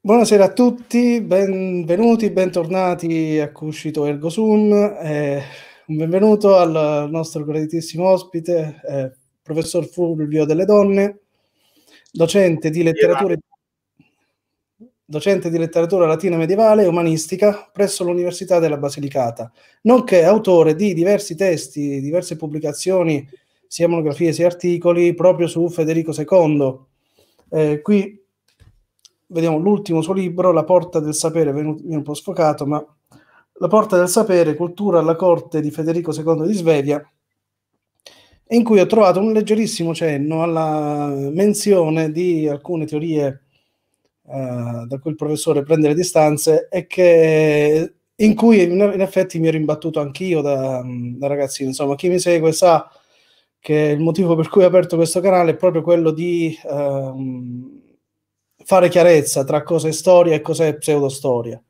Buonasera a tutti, benvenuti, bentornati a Cùscito ergo sum. Un benvenuto al nostro graditissimo ospite, professor Fulvio Delle Donne, docente di letteratura latina medievale e umanistica presso l'Università della Basilicata, nonché autore di diversi testi, diverse pubblicazioni, sia monografie sia articoli, proprio su Federico II. Qui vediamo l'ultimo suo libro, La Porta del Sapere, viene un po' sfocato, ma La Porta del Sapere, cultura alla corte di Federico II di Svevia, in cui ho trovato un leggerissimo cenno alla menzione di alcune teorie da cui il professore prende le distanze e che, in cui in effetti mi ero imbattuto anch'io da ragazzino. Insomma, chi mi segue sa che il motivo per cui ho aperto questo canale è proprio quello di fare chiarezza tra cosa è storia e cosa è pseudostoria,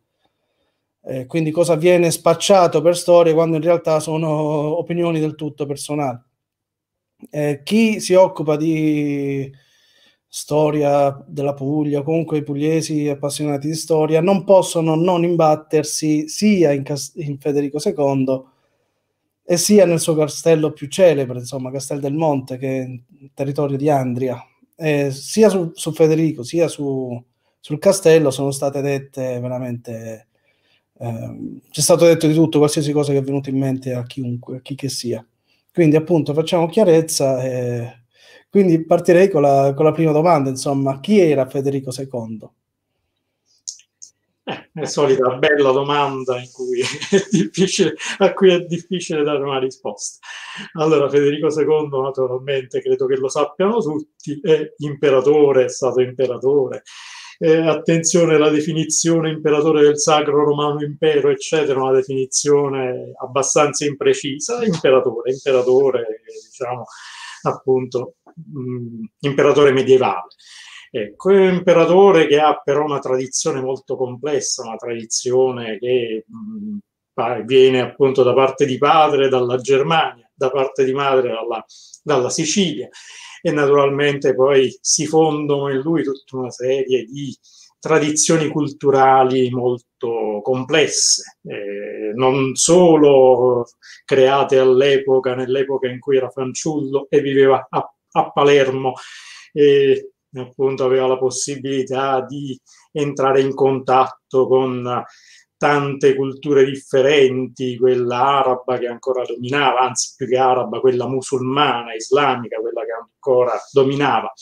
quindi cosa viene spacciato per storia quando in realtà sono opinioni del tutto personali. Chi si occupa di storia della Puglia, o comunque i pugliesi appassionati di storia, non possono non imbattersi sia in Federico II e sia nel suo castello più celebre, insomma, Castel del Monte, che è il territorio di Andria. Sia su Federico sia sul castello sono state dette veramente, c'è stato detto di tutto, qualsiasi cosa che è venuta in mente a chiunque, a chi che sia. Quindi appunto facciamo chiarezza, quindi partirei con la prima domanda, insomma, chi era Federico II? È solita bella domanda a cui è difficile dare una risposta. Allora, Federico II, naturalmente, credo che lo sappiano tutti, è imperatore, è stato imperatore. Attenzione, la definizione imperatore del Sacro Romano Impero, eccetera, una definizione abbastanza imprecisa. Imperatore, diciamo, appunto, imperatore medievale. Ecco, è un imperatore che ha però una tradizione molto complessa, una tradizione che viene appunto da parte di padre dalla Germania, da parte di madre dalla Sicilia, e naturalmente poi si fondono in lui tutta una serie di tradizioni culturali molto complesse, non solo create all'epoca, nell'epoca in cui era fanciullo e viveva a Palermo, appunto aveva la possibilità di entrare in contatto con tante culture differenti, quella araba che ancora dominava, anzi più che araba, quella musulmana, islamica, quella che ancora dominava,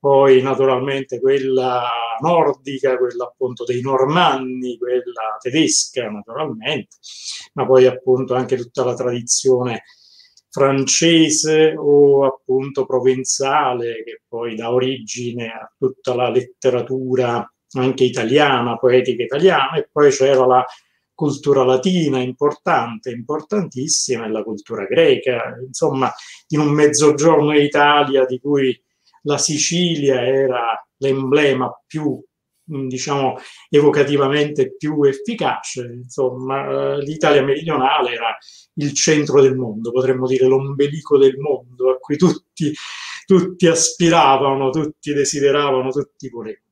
poi naturalmente quella nordica, quella appunto dei normanni, quella tedesca naturalmente, ma poi appunto anche tutta la tradizione francese o appunto provenzale, che poi dà origine a tutta la letteratura anche italiana, poetica italiana, e poi c'era la cultura latina importante, importantissima, e la cultura greca, insomma, in un mezzogiorno d'Italia di cui la Sicilia era l'emblema più, diciamo, evocativamente più efficace, insomma, l'Italia meridionale era il centro del mondo, potremmo dire l'ombelico del mondo, a cui tutti aspiravano, tutti desideravano, tutti volevano.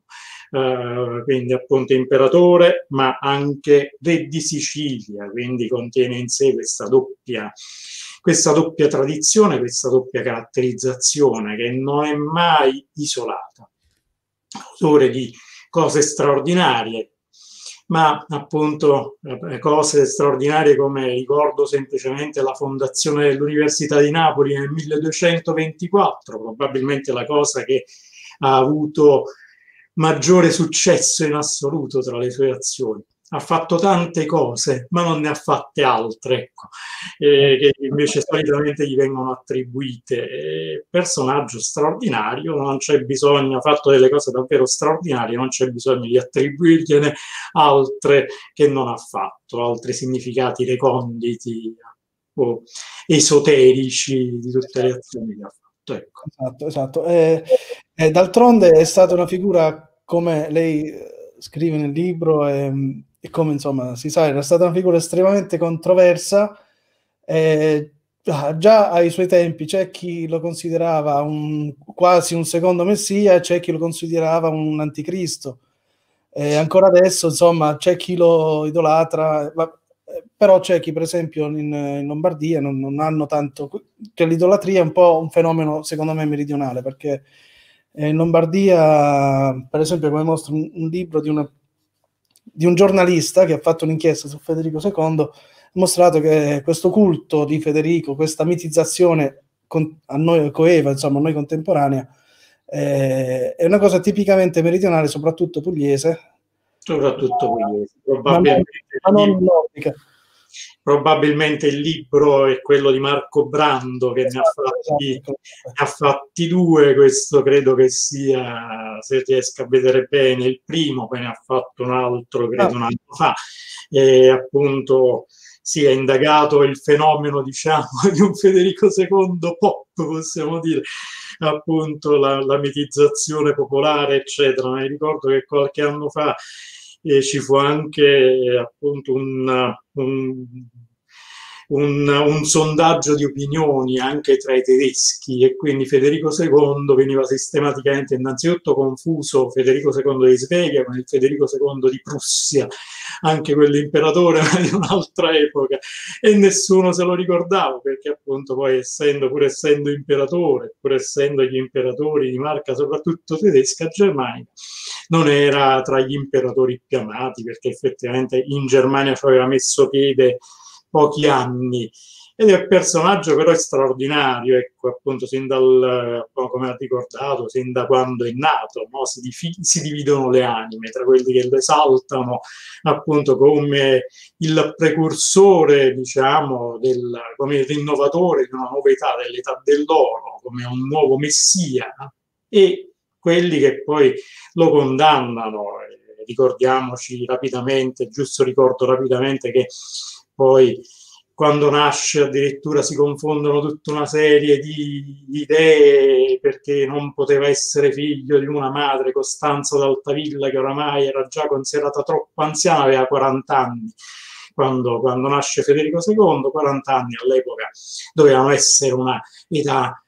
Quindi appunto imperatore, ma anche re di Sicilia, quindi contiene in sé questa doppia tradizione, questa doppia caratterizzazione che non è mai isolata. Autore di cose straordinarie, ma appunto cose straordinarie come, ricordo semplicemente, la fondazione dell'Università di Napoli nel 1224, probabilmente la cosa che ha avuto maggiore successo in assoluto tra le sue azioni. Ha fatto tante cose, ma non ne ha fatte altre, ecco, che invece solitamente gli vengono attribuite. Personaggio straordinario, non c'è bisogno, ha fatto delle cose davvero straordinarie, non c'è bisogno di attribuirgliene altre che non ha fatto, altri significati reconditi o esoterici di tutte le azioni che ha fatto. Ecco. Esatto. D'altronde è stata una figura, come lei scrive nel libro, e come insomma si sa, era stata una figura estremamente controversa. Già ai suoi tempi c'è chi lo considerava quasi un secondo messia, c'è chi lo considerava un anticristo, Ancora adesso, insomma, c'è chi lo idolatra, però c'è chi, per esempio, in Lombardia non hanno tanto... Cioè, l'idolatria è un po' un fenomeno, secondo me, meridionale, perché in Lombardia, per esempio, come mostra un libro di un giornalista che ha fatto un'inchiesta su Federico II, ha mostrato che questo culto di Federico, questa mitizzazione a noi coeva, insomma, a noi contemporanea, è una cosa tipicamente meridionale, soprattutto pugliese. Soprattutto pugliese, probabilmente il libro è quello di Marco Brando, che ne ha fatti due. Questo credo che sia, se riesco a vedere bene, il primo, poi ne ha fatto un altro, credo un anno fa, e appunto si è indagato il fenomeno, diciamo, di un Federico II pop, possiamo dire, appunto la mitizzazione popolare, eccetera. Mi ricordo che qualche anno fa ci fu anche appunto un sondaggio di opinioni anche tra i tedeschi, e quindi Federico II veniva sistematicamente innanzitutto confuso, Federico II di Svevia con il Federico II di Prussia, anche quell'imperatore di un'altra epoca, e nessuno se lo ricordava, perché appunto poi pur essendo imperatore, pur essendo gli imperatori di marca soprattutto tedesca, germanica, non era tra gli imperatori più amati, perché effettivamente in Germania ci aveva messo piede pochi anni, ed è un personaggio però straordinario, ecco, appunto, come ha ricordato, sin da quando è nato, no? Si dividono le anime tra quelli che lo esaltano appunto come il precursore, diciamo, come il rinnovatore di una nuova età, dell'età dell'oro, come un nuovo messia, e quelli che poi lo condannano. Ricordiamoci rapidamente, giusto ricordo rapidamente, che poi quando nasce addirittura si confondono tutta una serie di idee, perché non poteva essere figlio di una madre, Costanza d'Altavilla, che oramai era già considerata troppo anziana, aveva 40 anni. Quando nasce Federico II, 40 anni all'epoca dovevano essere un'età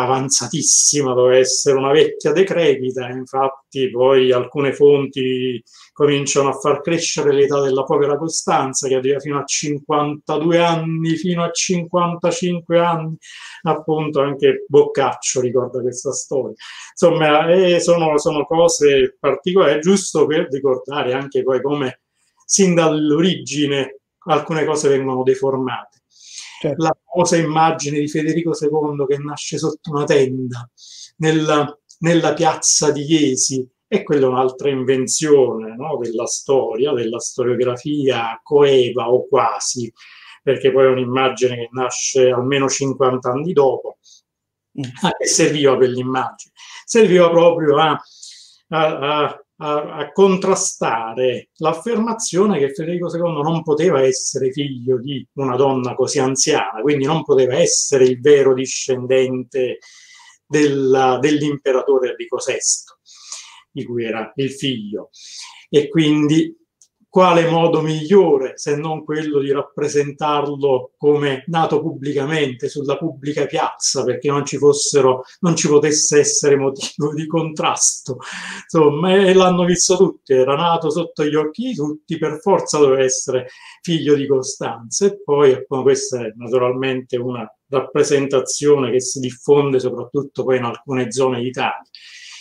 avanzatissima, doveva essere una vecchia decrepita. Infatti poi alcune fonti cominciano a far crescere l'età della povera Costanza, che arriva fino a 52 anni, fino a 55 anni, appunto anche Boccaccio ricorda questa storia. Insomma, sono cose particolari, giusto per ricordare anche poi come sin dall'origine alcune cose vengono deformate. Certo. La famosa immagine di Federico II che nasce sotto una tenda nella piazza di Iesi, e quella è un'altra invenzione, no, della storia, della storiografia coeva o quasi, perché poi è un'immagine che nasce almeno 50 anni dopo. A che serviva quell'immagine? Serviva proprio a contrastare l'affermazione che Federico II non poteva essere figlio di una donna così anziana, quindi non poteva essere il vero discendente dell'imperatore Enrico VI, di cui era il figlio. E quindi quale modo migliore se non quello di rappresentarlo come nato pubblicamente, sulla pubblica piazza, perché non ci potesse essere motivo di contrasto. Insomma, e l'hanno visto tutti, era nato sotto gli occhi di tutti, per forza doveva essere figlio di Costanza. E poi questa è naturalmente una rappresentazione che si diffonde soprattutto poi in alcune zone d'Italia.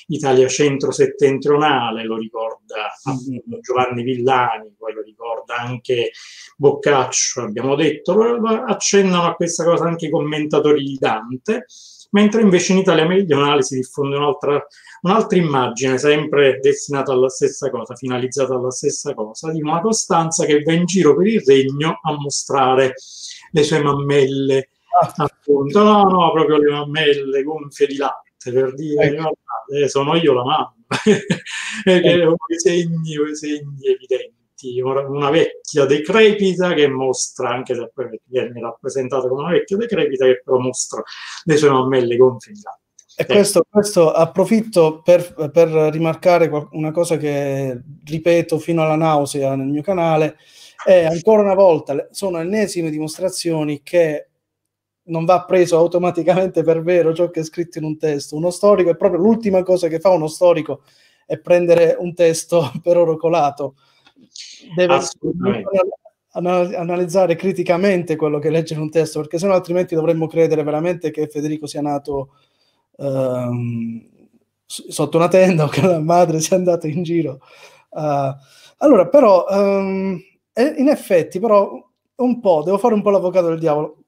Italia centro-settentrionale lo ricorda Giovanni Villani, poi lo ricorda anche Boccaccio, abbiamo detto, accennano a questa cosa anche i commentatori di Dante, mentre invece in Italia meridionale si diffonde un'altra immagine, sempre destinata alla stessa cosa, finalizzata alla stessa cosa, di una Costanza che va in giro per il regno a mostrare le sue mammelle, appunto, no, proprio le mammelle gonfie di latte, per dire, sono io la mamma, segni evidenti, una vecchia decrepita che mostra, anche se poi viene rappresentata come una vecchia decrepita, che però mostra le sue mammelle gonfie. E questo approfitto per rimarcare una cosa che ripeto fino alla nausea nel mio canale, è ancora una volta, sono ennesime dimostrazioni che non va preso automaticamente per vero ciò che è scritto in un testo. Uno storico è proprio l'ultima cosa che fa uno storico, e prendere un testo per oro colato, deve analizzare criticamente quello che legge in un testo, perché sennò altrimenti dovremmo credere veramente che Federico sia nato sotto una tenda o che la madre sia andata in giro. Allora, però, in effetti, però, un po', devo fare un po' l'avvocato del diavolo,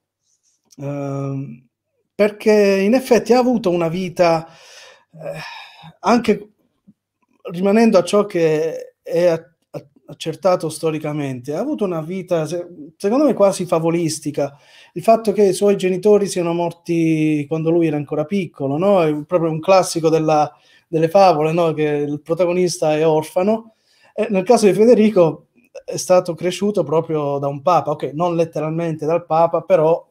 perché in effetti ha avuto una vita, anche rimanendo a ciò che è accertato storicamente, ha avuto una vita, secondo me, quasi favolistica. Il fatto che i suoi genitori siano morti quando lui era ancora piccolo, no? È proprio un classico delle favole, no? Che il protagonista è orfano. E nel caso di Federico è stato cresciuto proprio da un papa, ok, non letteralmente dal papa, però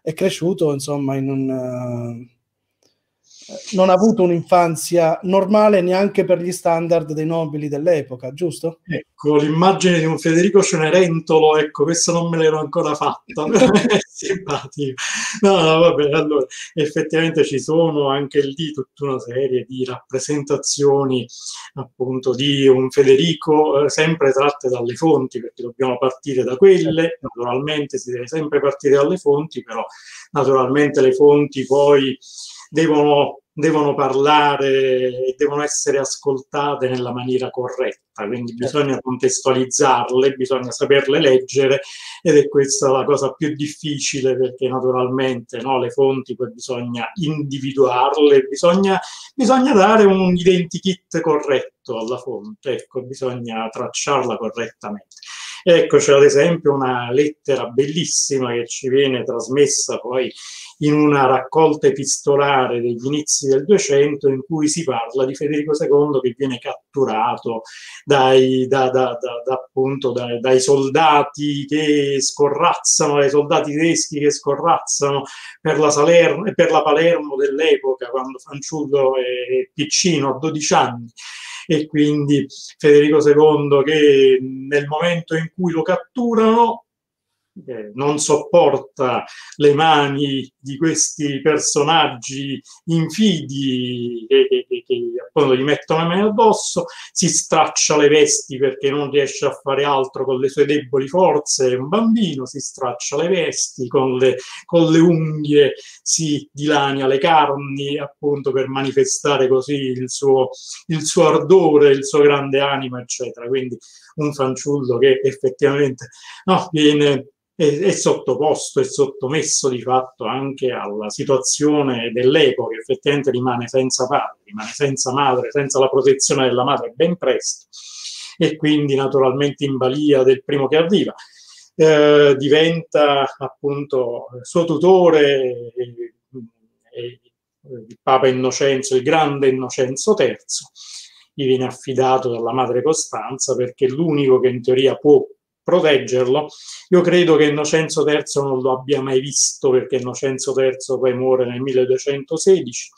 è cresciuto, insomma, in un... non ha avuto un'infanzia normale neanche per gli standard dei nobili dell'epoca, giusto? Ecco, l'immagine di un Federico Cenerentolo, ecco, questa non me l'ero ancora fatta, è simpatico. No, vabbè, allora, effettivamente ci sono anche lì tutta una serie di rappresentazioni, appunto, di un Federico, sempre tratte dalle fonti, perché dobbiamo partire da quelle, naturalmente si deve sempre partire dalle fonti, però naturalmente le fonti poi devono parlare e devono essere ascoltate nella maniera corretta, quindi bisogna contestualizzarle, bisogna saperle leggere, ed è questa la cosa più difficile, perché naturalmente, no, le fonti poi bisogna individuarle, bisogna dare un identikit corretto alla fonte, ecco, bisogna tracciarla correttamente. Ecco, c'è ad esempio una lettera bellissima che ci viene trasmessa poi in una raccolta epistolare degli inizi del 200, in cui si parla di Federico II che viene catturato dai soldati che scorrazzano, dai soldati tedeschi che scorrazzano per la Palermo dell'epoca, quando fanciullo è piccino, a 12 anni. E quindi Federico II che nel momento in cui lo catturano non sopporta le mani di questi personaggi infidi che appunto gli mettono le mani addosso, si straccia le vesti perché non riesce a fare altro con le sue deboli forze, è un bambino, si straccia le vesti, con le unghie si dilania le carni, appunto per manifestare così il suo ardore, il suo grande animo, eccetera. Quindi un fanciullo che effettivamente, no, è sottoposto, è sottomesso di fatto anche alla situazione dell'epoca, effettivamente rimane senza padre, rimane senza madre, senza la protezione della madre ben presto, e quindi naturalmente in balia del primo che arriva. Diventa appunto suo tutore il Papa Innocenzo, il grande Innocenzo III, gli viene affidato dalla madre Costanza perché è l'unico che in teoria può proteggerlo. Io credo che Innocenzo III non lo abbia mai visto, perché Innocenzo III poi muore nel 1216,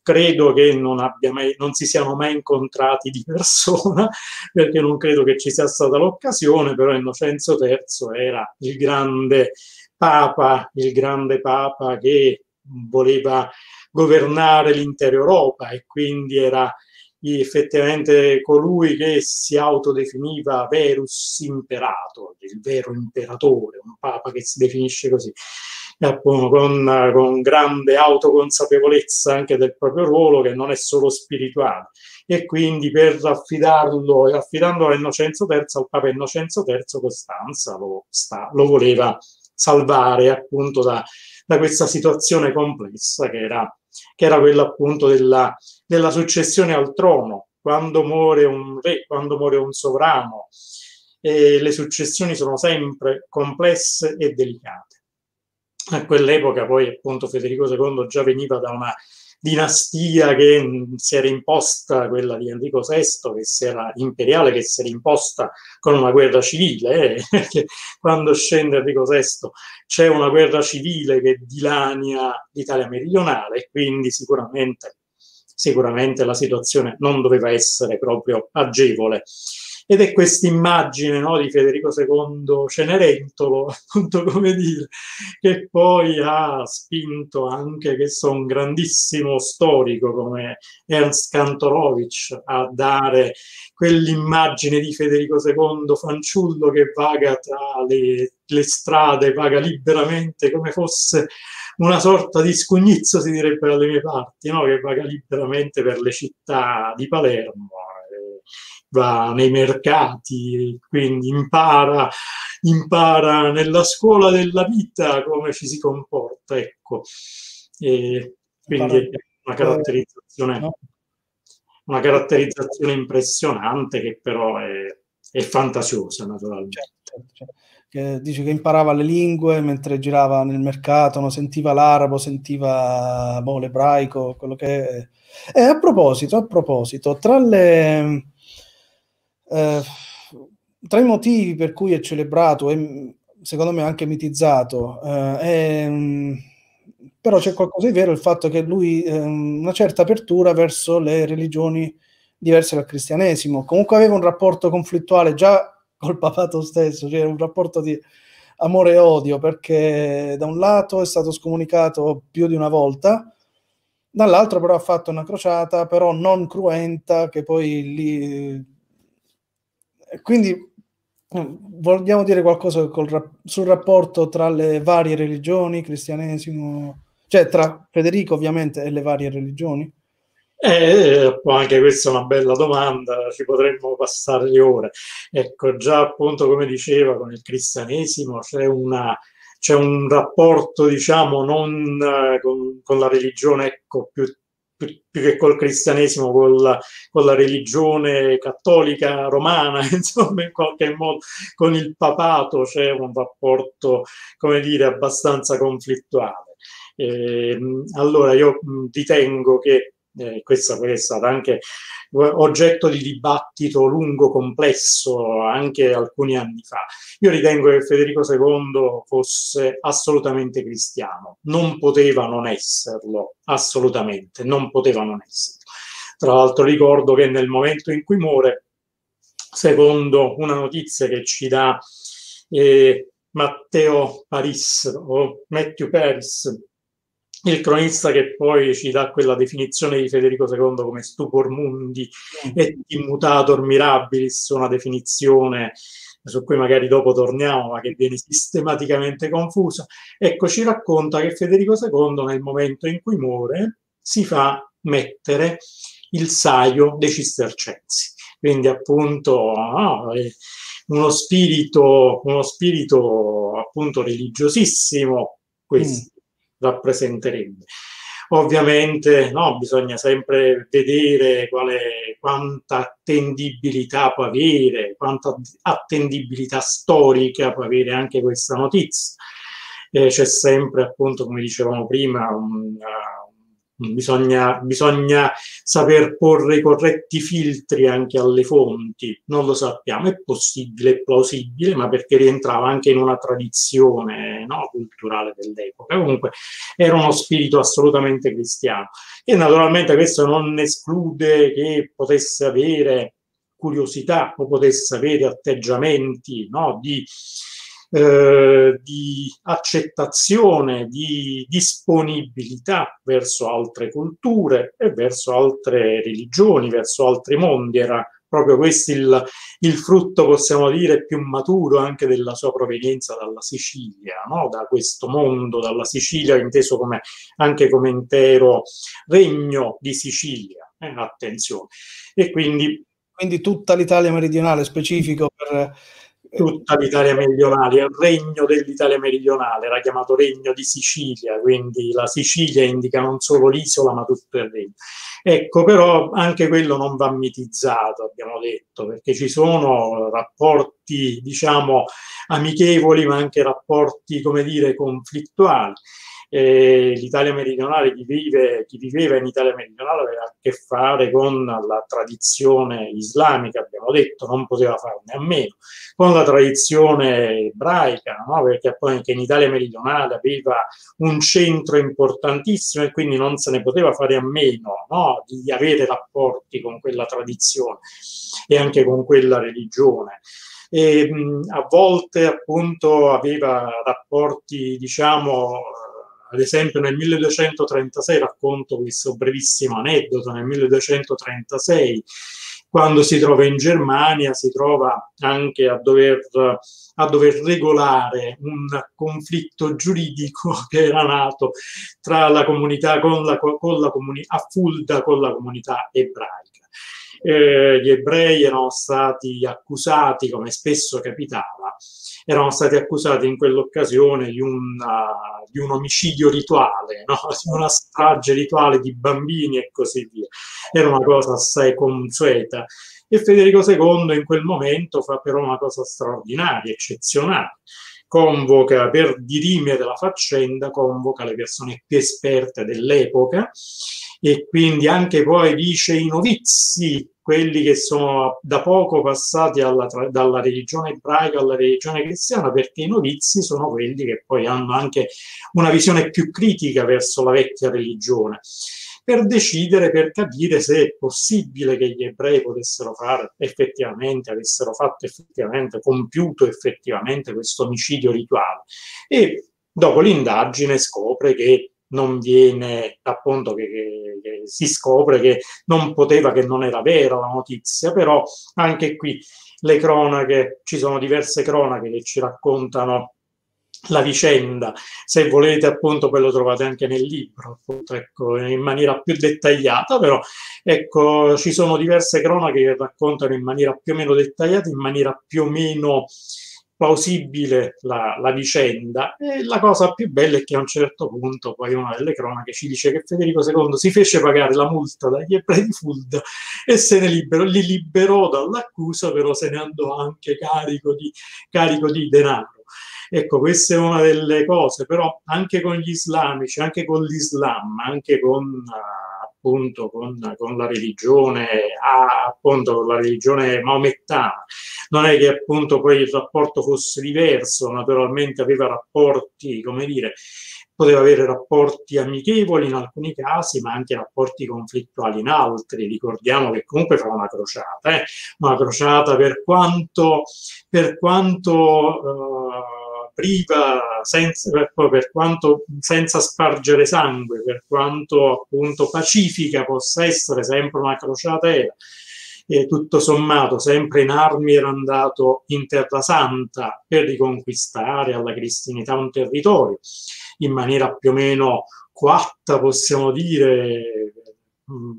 credo che non si siano mai incontrati di persona, perché non credo che ci sia stata l'occasione, però Innocenzo III era il grande papa che voleva governare l'intera Europa, e quindi era effettivamente colui che si autodefiniva verus imperator, il vero imperatore, un papa che si definisce così, appunto, con grande autoconsapevolezza anche del proprio ruolo, che non è solo spirituale, e quindi per affidandolo a Innocenzo III, al Papa Innocenzo III, Costanza lo voleva salvare appunto da questa situazione complessa che era quella appunto della successione al trono. Quando muore un re, quando muore un sovrano, le successioni sono sempre complesse e delicate. A quell'epoca poi appunto Federico II già veniva da una dinastia che si era imposta, quella di Enrico VI, che si era imperiale, che si era imposta con una guerra civile, perché quando scende Enrico VI c'è una guerra civile che dilania l'Italia meridionale, e quindi sicuramente la situazione non doveva essere proprio agevole. ed è questa immagine, no, di Federico II Cenerentolo, appunto, come dire, che poi ha spinto anche, che so, un grandissimo storico come Ernst Kantorowicz a dare quell'immagine di Federico II fanciullo che vaga tra le strade, vaga liberamente come fosse una sorta di scugnizzo, si direbbe dalle mie parti, no? Che vaga liberamente per le città di Palermo, va nei mercati, quindi impara nella scuola della vita come ci si comporta, ecco. E quindi è una caratterizzazione impressionante, che però è fantasiosa, naturalmente. Che dice che imparava le lingue mentre girava nel mercato, no? Sentiva l'arabo, sentiva l'ebraico, quello che è. E a proposito, tra i motivi per cui è celebrato e secondo me anche mitizzato, però c'è qualcosa di vero, il fatto che lui una certa apertura verso le religioni diverse dal cristianesimo, comunque aveva un rapporto conflittuale già col papato stesso, cioè un rapporto di amore e odio, perché da un lato è stato scomunicato più di una volta, dall'altro però ha fatto una crociata, però non cruenta, che poi lì... Quindi vogliamo dire qualcosa sul rapporto tra le varie religioni, cristianesimo, cioè tra Federico ovviamente e le varie religioni? Anche questa è una bella domanda, ci potremmo passare le ore. Ecco, già appunto come diceva, con il cristianesimo c'è un rapporto, diciamo, non con la religione, ecco, più che col cristianesimo, con la religione cattolica romana, insomma, in qualche modo con il papato c'è un rapporto, come dire, abbastanza conflittuale. Allora io ritengo che questa poi è stata anche oggetto di dibattito lungo, complesso, anche alcuni anni fa. Io ritengo che Federico II fosse assolutamente cristiano, non poteva non esserlo, assolutamente, non poteva non esserlo. Tra l'altro ricordo che nel momento in cui muore, secondo una notizia che ci dà Matteo Paris, o Matthew Paris, il cronista che poi ci dà quella definizione di Federico II come stupor mundi et immutator mirabilis, una definizione su cui magari dopo torniamo, ma che viene sistematicamente confusa, ecco, ci racconta che Federico II nel momento in cui muore si fa mettere il saio dei cistercensi, quindi appunto uno spirito appunto religiosissimo, questo rappresenterebbe. Ovviamente, no, bisogna sempre vedere quanta attendibilità può avere, quanta attendibilità storica può avere anche questa notizia. C'è sempre, appunto, come dicevamo prima, bisogna saper porre i corretti filtri anche alle fonti. Non lo sappiamo, è possibile, è plausibile, ma perché rientrava anche in una tradizione, no, culturale dell'epoca. Comunque era uno spirito assolutamente cristiano, e naturalmente questo non esclude che potesse avere curiosità o potesse avere atteggiamenti, no, di accettazione, di disponibilità verso altre culture e verso altre religioni, verso altri mondi. Era proprio questo il frutto, possiamo dire, più maturo anche della sua provenienza dalla Sicilia, no? Da questo mondo, dalla Sicilia inteso anche come intero regno di Sicilia, attenzione. E quindi tutta l'Italia meridionale, specifico per... Tutta l'Italia meridionale, il regno dell'Italia meridionale, era chiamato Regno di Sicilia, quindi la Sicilia indica non solo l'isola ma tutto il regno. Ecco, però anche quello non va mitizzato, abbiamo detto, perché ci sono rapporti, diciamo, amichevoli, ma anche rapporti, come dire, conflittuali. L'Italia meridionale, chi viveva in Italia meridionale aveva a che fare con la tradizione islamica, abbiamo detto, non poteva farne a meno, con la tradizione ebraica, no? Perché poi anche in Italia meridionale aveva un centro importantissimo e quindi non se ne poteva fare a meno, no? Di avere rapporti con quella tradizione e anche con quella religione. E, a volte appunto aveva rapporti, diciamo, ad esempio nel 1236, racconto questo brevissimo aneddoto, nel 1236 quando si trova in Germania si trova anche a dover regolare un conflitto giuridico che era nato tra la comunità a Fulda con la comunità ebraica. Gli ebrei erano stati accusati, come spesso capitava, erano stati accusati in quell'occasione di un omicidio rituale, no? Di una strage rituale di bambini e così via. Era una cosa assai consueta. E Federico II in quel momento fa però una cosa straordinaria, eccezionale. Convoca, per dirimere la faccenda, convoca le persone più esperte dell'epoca e quindi anche poi dice i novizi, quelli che sono da poco passati dalla religione ebraica alla religione cristiana, perché i novizi sono quelli che poi hanno anche una visione più critica verso la vecchia religione, per decidere, per capire se è possibile che gli ebrei potessero fare effettivamente, avessero fatto effettivamente, compiuto effettivamente questo omicidio rituale. E dopo l'indagine scopre che non viene, appunto, che si scopre che non poteva, che non era vera la notizia, però anche qui le cronache, ci sono diverse cronache che ci raccontano la vicenda, se volete appunto poi lo trovate anche nel libro, appunto, ecco, in maniera più dettagliata, però ecco, ci sono diverse cronache che raccontano in maniera più o meno dettagliata, in maniera più o meno plausibile la vicenda, e la cosa più bella è che a un certo punto poi una delle cronache ci dice che Federico II si fece pagare la multa dagli ebrei di Fulda e se ne liberò, li liberò dall'accusa, però se ne andò anche carico di denaro. Ecco, questa è una delle cose, però anche con gli islamici, anche con l'Islam, anche con appunto con la religione appunto con la religione maomettana, non è che appunto poi il rapporto fosse diverso, naturalmente aveva rapporti, come dire, poteva avere rapporti amichevoli in alcuni casi, ma anche rapporti conflittuali in altri. Ricordiamo che comunque fa una crociata per quanto senza spargere sangue, per quanto appunto pacifica possa essere, sempre una crociata era. E tutto sommato sempre in armi era andato in Terra Santa per riconquistare alla cristianità un territorio in maniera più o meno coatta, possiamo dire,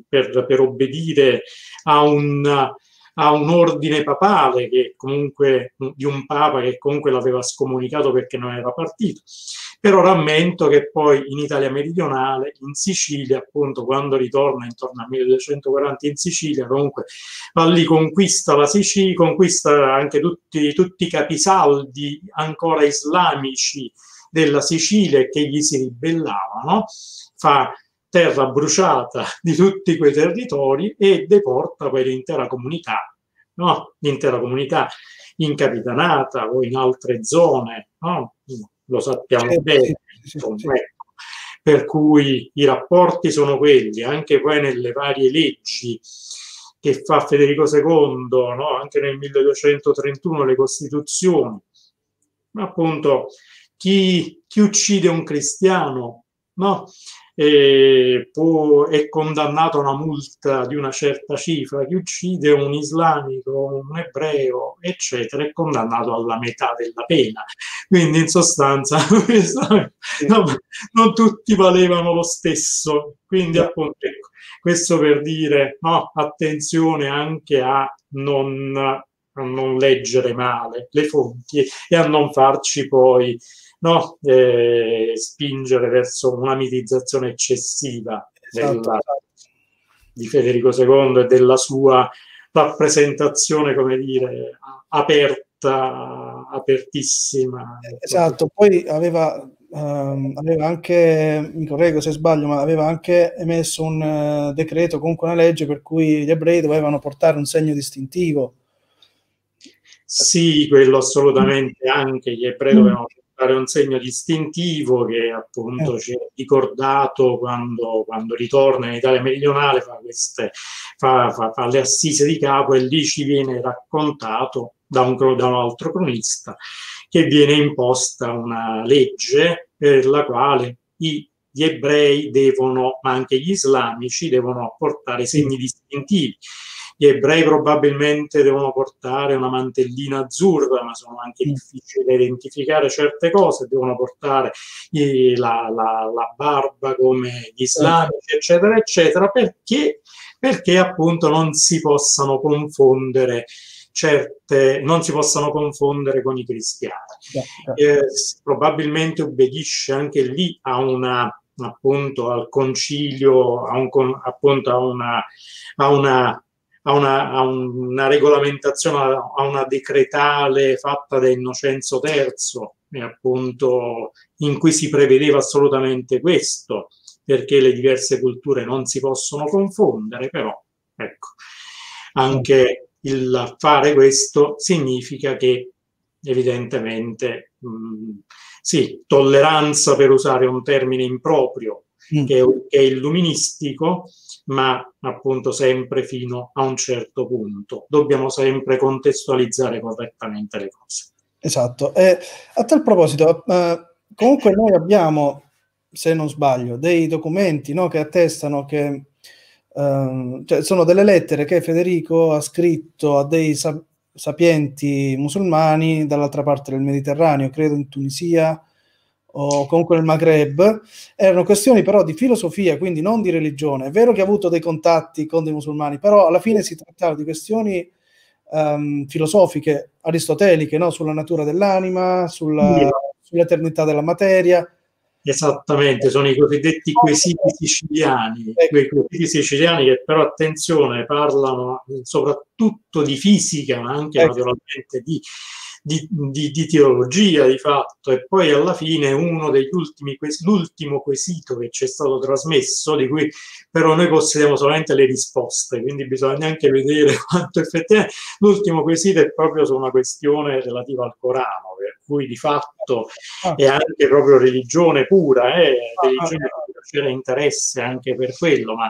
per obbedire a un ordine papale, che comunque di un papa che comunque l'aveva scomunicato perché non era partito. Però rammento che poi in Italia meridionale, in Sicilia, appunto, quando ritorna intorno al 1240 in Sicilia, comunque va lì, conquista la Sicilia, conquista anche tutti i capisaldi ancora islamici della Sicilia che gli si ribellavano, fa terra bruciata di tutti quei territori e deporta poi l'intera comunità, no? L'intera comunità in Capitanata o in altre zone, no? Lo sappiamo bene. Ecco. Per cui i rapporti sono quelli, anche poi nelle varie leggi che fa Federico II, no? Anche nel 1231 le Costituzioni, ma appunto chi uccide un cristiano, no? È condannato a una multa di una certa cifra, chi uccide un islamico, un ebreo, eccetera, è condannato alla metà della pena. Quindi in sostanza non tutti valevano lo stesso, quindi appunto ecco, questo per dire, no, attenzione anche a non leggere male le fonti e a non farci poi, no, spingere verso una mitizzazione eccessiva, esatto, di Federico II e della sua rappresentazione, come dire, aperta, apertissima. Esatto, poi aveva aveva anche, mi correggo se sbaglio, ma aveva anche emesso un decreto, comunque una legge, per cui gli ebrei dovevano portare un segno distintivo. Sì, quello assolutamente, anche gli ebrei dovevano portare un segno distintivo che appunto ci è ricordato quando ritorna in Italia meridionale, fa le assise di Capua e lì ci viene raccontato da un altro cronista che viene imposta una legge per la quale gli ebrei devono, ma anche gli islamici, devono portare segni distintivi. Gli ebrei probabilmente devono portare una mantellina azzurra, ma sono anche difficili da identificare certe cose, devono portare la barba come gli islamici, eccetera, eccetera, perché appunto non si possano confondere con i cristiani. Probabilmente obbedisce anche lì a una, appunto, al concilio, a una regolamentazione, a una decretale fatta da Innocenzo III, appunto, in cui si prevedeva assolutamente questo, perché le diverse culture non si possono confondere, però, ecco, anche il fare questo significa che evidentemente, sì, tolleranza, per usare un termine improprio, che è illuministico, ma appunto sempre fino a un certo punto. Dobbiamo sempre contestualizzare correttamente le cose. Esatto. E a tal proposito, comunque noi abbiamo, se non sbaglio, dei documenti, no, che attestano che cioè sono delle lettere che Federico ha scritto a dei sapienti musulmani dall'altra parte del Mediterraneo, credo in Tunisia o comunque nel Maghreb. Erano questioni però di filosofia, quindi non di religione. È vero che ha avuto dei contatti con dei musulmani, però alla fine si trattava di questioni filosofiche, aristoteliche, no? Sulla natura dell'anima, sull'eternità della materia. Esattamente, sono i cosiddetti quesiti siciliani, quei quesiti siciliani che però, attenzione, parlano soprattutto di fisica, ma anche naturalmente di teologia di fatto. E poi alla fine uno degli ultimi, l'ultimo quesito che ci è stato trasmesso, di cui però noi possediamo solamente le risposte, quindi bisogna anche vedere quanto effettivamente, l'ultimo quesito è proprio su una questione relativa al Corano, per cui di fatto è anche proprio religione pura, religione pura, c'era interesse anche per quello, ma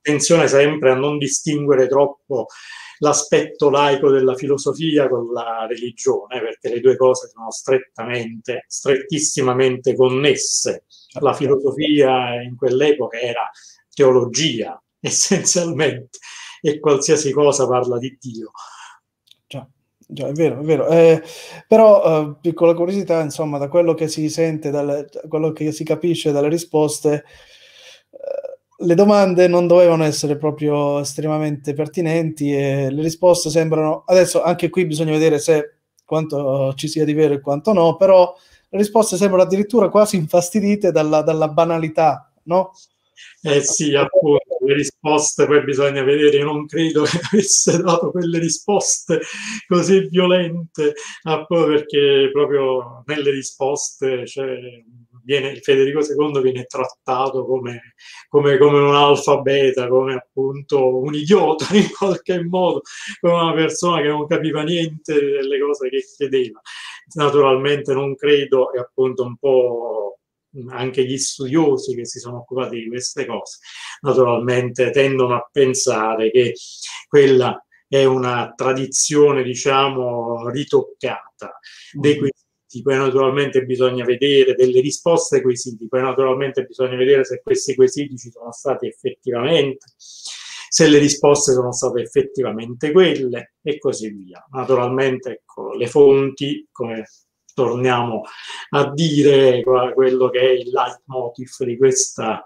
attenzione sempre a non distinguere troppo l'aspetto laico della filosofia con la religione, perché le due cose sono strettissimamente connesse. La filosofia in quell'epoca era teologia, essenzialmente, e qualsiasi cosa parla di Dio. Già, è vero, è vero. Però, piccola curiosità, insomma, da quello che si sente, da quello che si capisce dalle risposte, le domande non dovevano essere proprio estremamente pertinenti e le risposte sembrano, adesso anche qui bisogna vedere se quanto ci sia di vero e quanto no, però le risposte sembrano addirittura quasi infastidite dalla banalità, no? Sì, appunto, le risposte, poi bisogna vedere, io non credo che avesse dato quelle risposte così violente, perché proprio nelle risposte, cioè, Federico II viene trattato come un analfabeta, come appunto un idiota in qualche modo, come una persona che non capiva niente delle cose che chiedeva. Naturalmente non credo, e appunto un po' anche gli studiosi che si sono occupati di queste cose, naturalmente tendono a pensare che quella è una tradizione, diciamo, ritoccata dei quesiti. Poi naturalmente bisogna vedere delle risposte ai quesiti, poi naturalmente bisogna vedere se questi quesiti ci sono stati effettivamente, se le risposte sono state effettivamente quelle e così via. Naturalmente, ecco, le fonti, come torniamo a dire, quello che è il leitmotiv di questa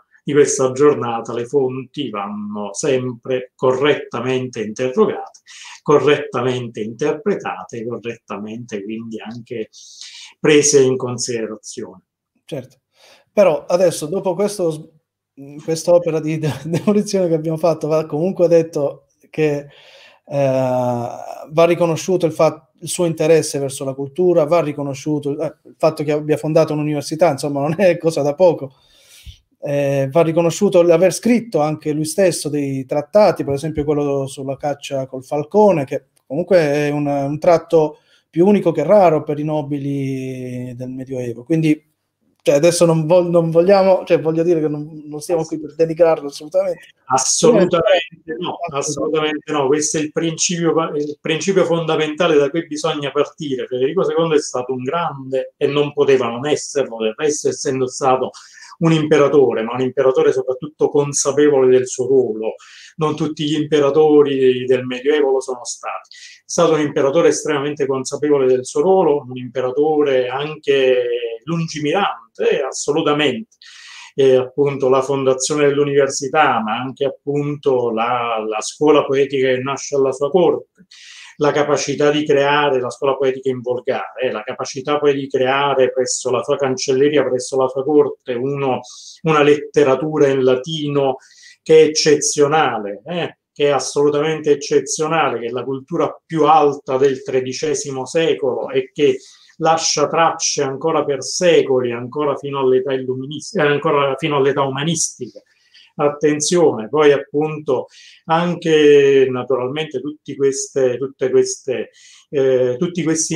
giornata, le fonti vanno sempre correttamente interrogate, correttamente interpretate, correttamente quindi anche prese in considerazione. Certo, però adesso dopo quest'opera di demolizione che abbiamo fatto, va comunque detto che va riconosciuto il suo interesse verso la cultura, va riconosciuto il fatto che abbia fondato un'università, insomma non è cosa da poco, va riconosciuto l'aver scritto anche lui stesso dei trattati, per esempio quello sulla caccia col falcone, che comunque è un tratto più unico che raro per i nobili del Medioevo. Quindi cioè, adesso non vogliamo, cioè voglio dire che non stiamo qui per denigrarlo assolutamente. Assolutamente no, assolutamente no. Questo è il principio fondamentale da cui bisogna partire. Federico II è stato un grande, e non poteva non esserlo, del resto essendo stato un imperatore, ma un imperatore soprattutto consapevole del suo ruolo. Non tutti gli imperatori del Medioevo lo sono stati. È stato un imperatore estremamente consapevole del suo ruolo, un imperatore anche lungimirante, assolutamente. E appunto la fondazione dell'università, ma anche appunto la scuola poetica che nasce alla sua corte, la capacità di creare la scuola poetica in volgare, la capacità poi di creare presso la sua cancelleria, presso la sua corte, una letteratura in latino che è eccezionale, che è assolutamente eccezionale, che è la cultura più alta del XIII secolo e che lascia tracce ancora per secoli, ancora fino all'età illuministica, ancora fino all'età umanistica. Attenzione, poi appunto anche naturalmente tutti questi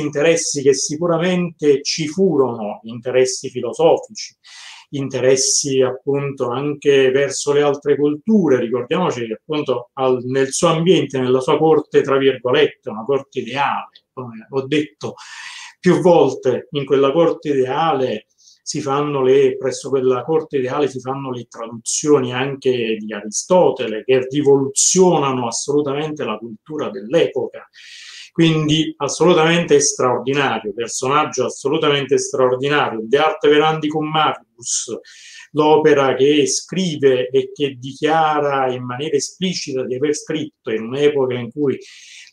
interessi che sicuramente ci furono, interessi filosofici, interessi appunto anche verso le altre culture. Ricordiamoci che appunto nel suo ambiente, nella sua corte, tra virgolette, una corte ideale, come ho detto più volte, in quella corte ideale presso quella corte ideale si fanno le traduzioni anche di Aristotele, che rivoluzionano assolutamente la cultura dell'epoca. Quindi assolutamente straordinario, personaggio assolutamente straordinario, De Arte Verandi Cum Maribus, l'opera che scrive e che dichiara in maniera esplicita di aver scritto in un'epoca in cui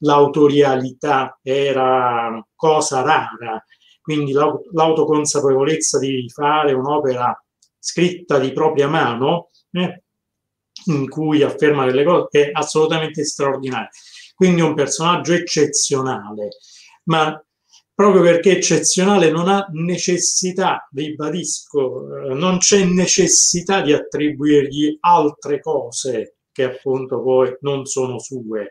l'autorialità era cosa rara, quindi l'autoconsapevolezza di fare un'opera scritta di propria mano, in cui afferma delle cose, è assolutamente straordinario. Quindi un personaggio eccezionale, ma proprio perché eccezionale non ha necessità, ribadisco, non c'è necessità di attribuirgli altre cose che appunto poi non sono sue.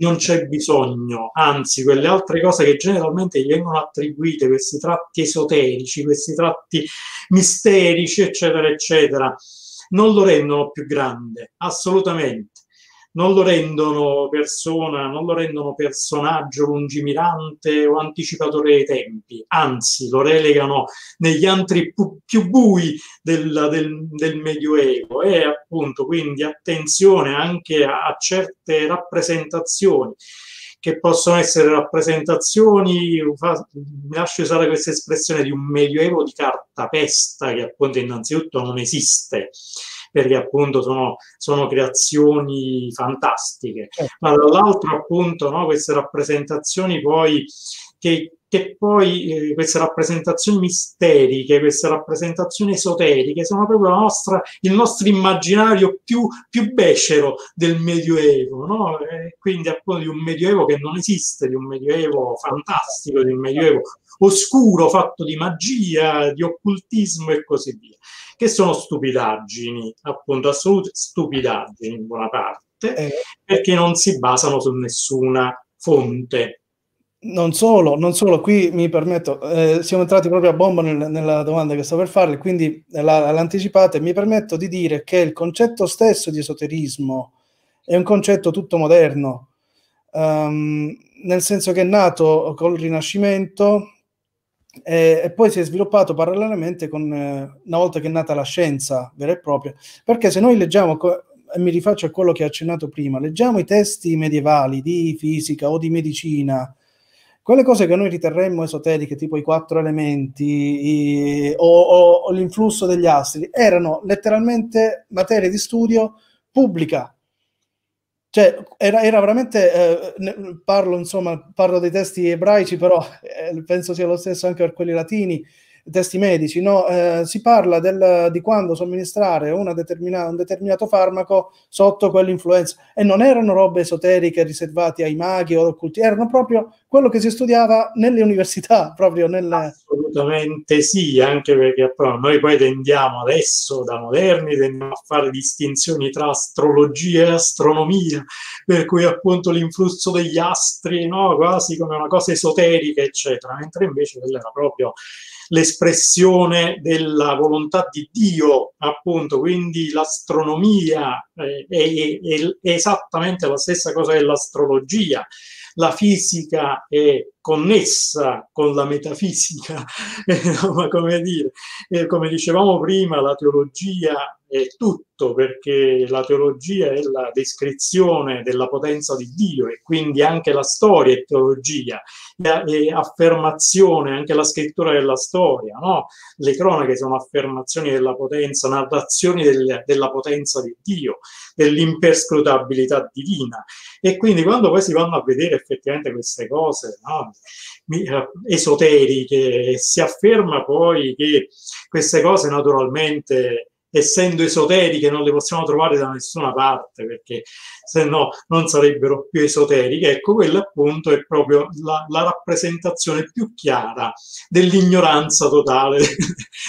Non c'è bisogno, anzi quelle altre cose che generalmente gli vengono attribuite, questi tratti esoterici, questi tratti misterici, eccetera, eccetera, non lo rendono più grande, assolutamente. Non lo rendono persona, non lo rendono personaggio lungimirante o anticipatore dei tempi, anzi lo relegano negli antri più bui del Medioevo. E appunto quindi attenzione anche a certe rappresentazioni che possono essere rappresentazioni, mi lascio usare questa espressione, di un Medioevo di cartapesta, che appunto innanzitutto non esiste, perché appunto sono creazioni fantastiche, ma dall'altro appunto queste rappresentazioni poi queste rappresentazioni misteriche, queste rappresentazioni esoteriche sono proprio il nostro immaginario più becero del Medioevo, no? Quindi appunto di un Medioevo che non esiste, di un Medioevo fantastico, di un Medioevo oscuro, fatto di magia, di occultismo e così via, che sono stupidaggini, appunto assolute stupidaggini in buona parte, perché non si basano su nessuna fonte. Non solo, qui mi permetto, siamo entrati proprio a bomba nella domanda che sto per farle, quindi l'anticipate. Mi permetto di dire che il concetto stesso di esoterismo è un concetto tutto moderno, nel senso che è nato col Rinascimento e poi si è sviluppato parallelamente con, una volta che è nata la scienza vera e propria, perché se noi leggiamo, mi rifaccio a quello che ho accennato prima, leggiamo i testi medievali di fisica o di medicina, quelle cose che noi riterremmo esoteriche, tipo i quattro elementi o l'influsso degli astri, erano letteralmente materie di studio pubblica. Cioè, era veramente, parlo dei testi ebraici, però penso sia lo stesso anche per quelli latini, testi medici, no? Si parla di quando somministrare un determinato farmaco sotto quell'influenza, e non erano robe esoteriche riservate ai maghi o occulti, erano proprio quello che si studiava nelle università, proprio nelle... Assolutamente sì, anche perché appunto, noi poi tendiamo adesso, da moderni, tendiamo a fare distinzioni tra astrologia e astronomia, per cui appunto l'influsso degli astri, no? Quasi come una cosa esoterica, eccetera, mentre invece quella era proprio l'espressione della volontà di Dio, appunto, quindi l'astronomia è esattamente la stessa cosa dell'astrologia. La fisica è connessa con la metafisica, ma come dire, come dicevamo prima, la teologia è tutto, perché la teologia è la descrizione della potenza di Dio, e quindi anche la storia è teologia, è affermazione, anche la scrittura della storia, no? Le cronache sono affermazioni della potenza, narrazioni della potenza di Dio, dell'imperscrutabilità divina. E quindi quando poi si vanno a vedere effettivamente queste cose, no? Esoteriche, si afferma poi che queste cose naturalmente, essendo esoteriche, non le possiamo trovare da nessuna parte, perché se no non sarebbero più esoteriche. Ecco, quella appunto è proprio la rappresentazione più chiara dell'ignoranza totale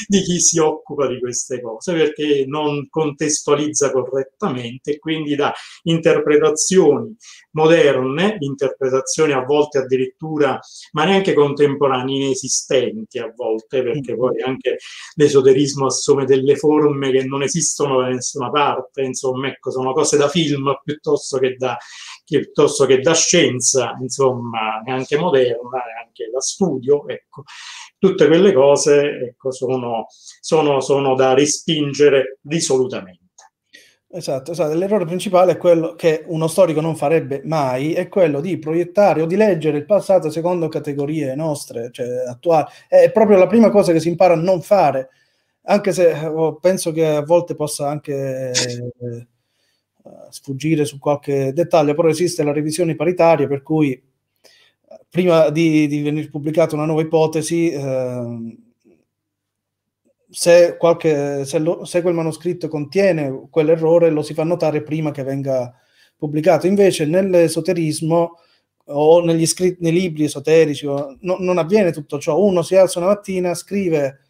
di chi si occupa di queste cose, perché non contestualizza correttamente, quindi dà interpretazioni moderne, interpretazioni a volte addirittura, ma neanche contemporanee, inesistenti a volte, perché poi anche l'esoterismo assume delle forme che non esistono da nessuna parte, insomma, ecco, sono cose da film piuttosto che da scienza, insomma, anche moderna, anche da studio, ecco. Tutte quelle cose, ecco, sono da respingere risolutamente. Esatto. L'errore principale è quello che uno storico non farebbe mai, è quello di proiettare o di leggere il passato secondo categorie nostre, cioè attuali. È proprio la prima cosa che si impara a non fare, anche se penso che a volte possa anche sfuggire su qualche dettaglio, però esiste la revisione paritaria, per cui prima di venire pubblicata una nuova ipotesi, se quel manoscritto contiene quell'errore, lo si fa notare prima che venga pubblicato. Invece nell'esoterismo o nei libri esoterici non avviene tutto ciò. Uno si alza una mattina, scrive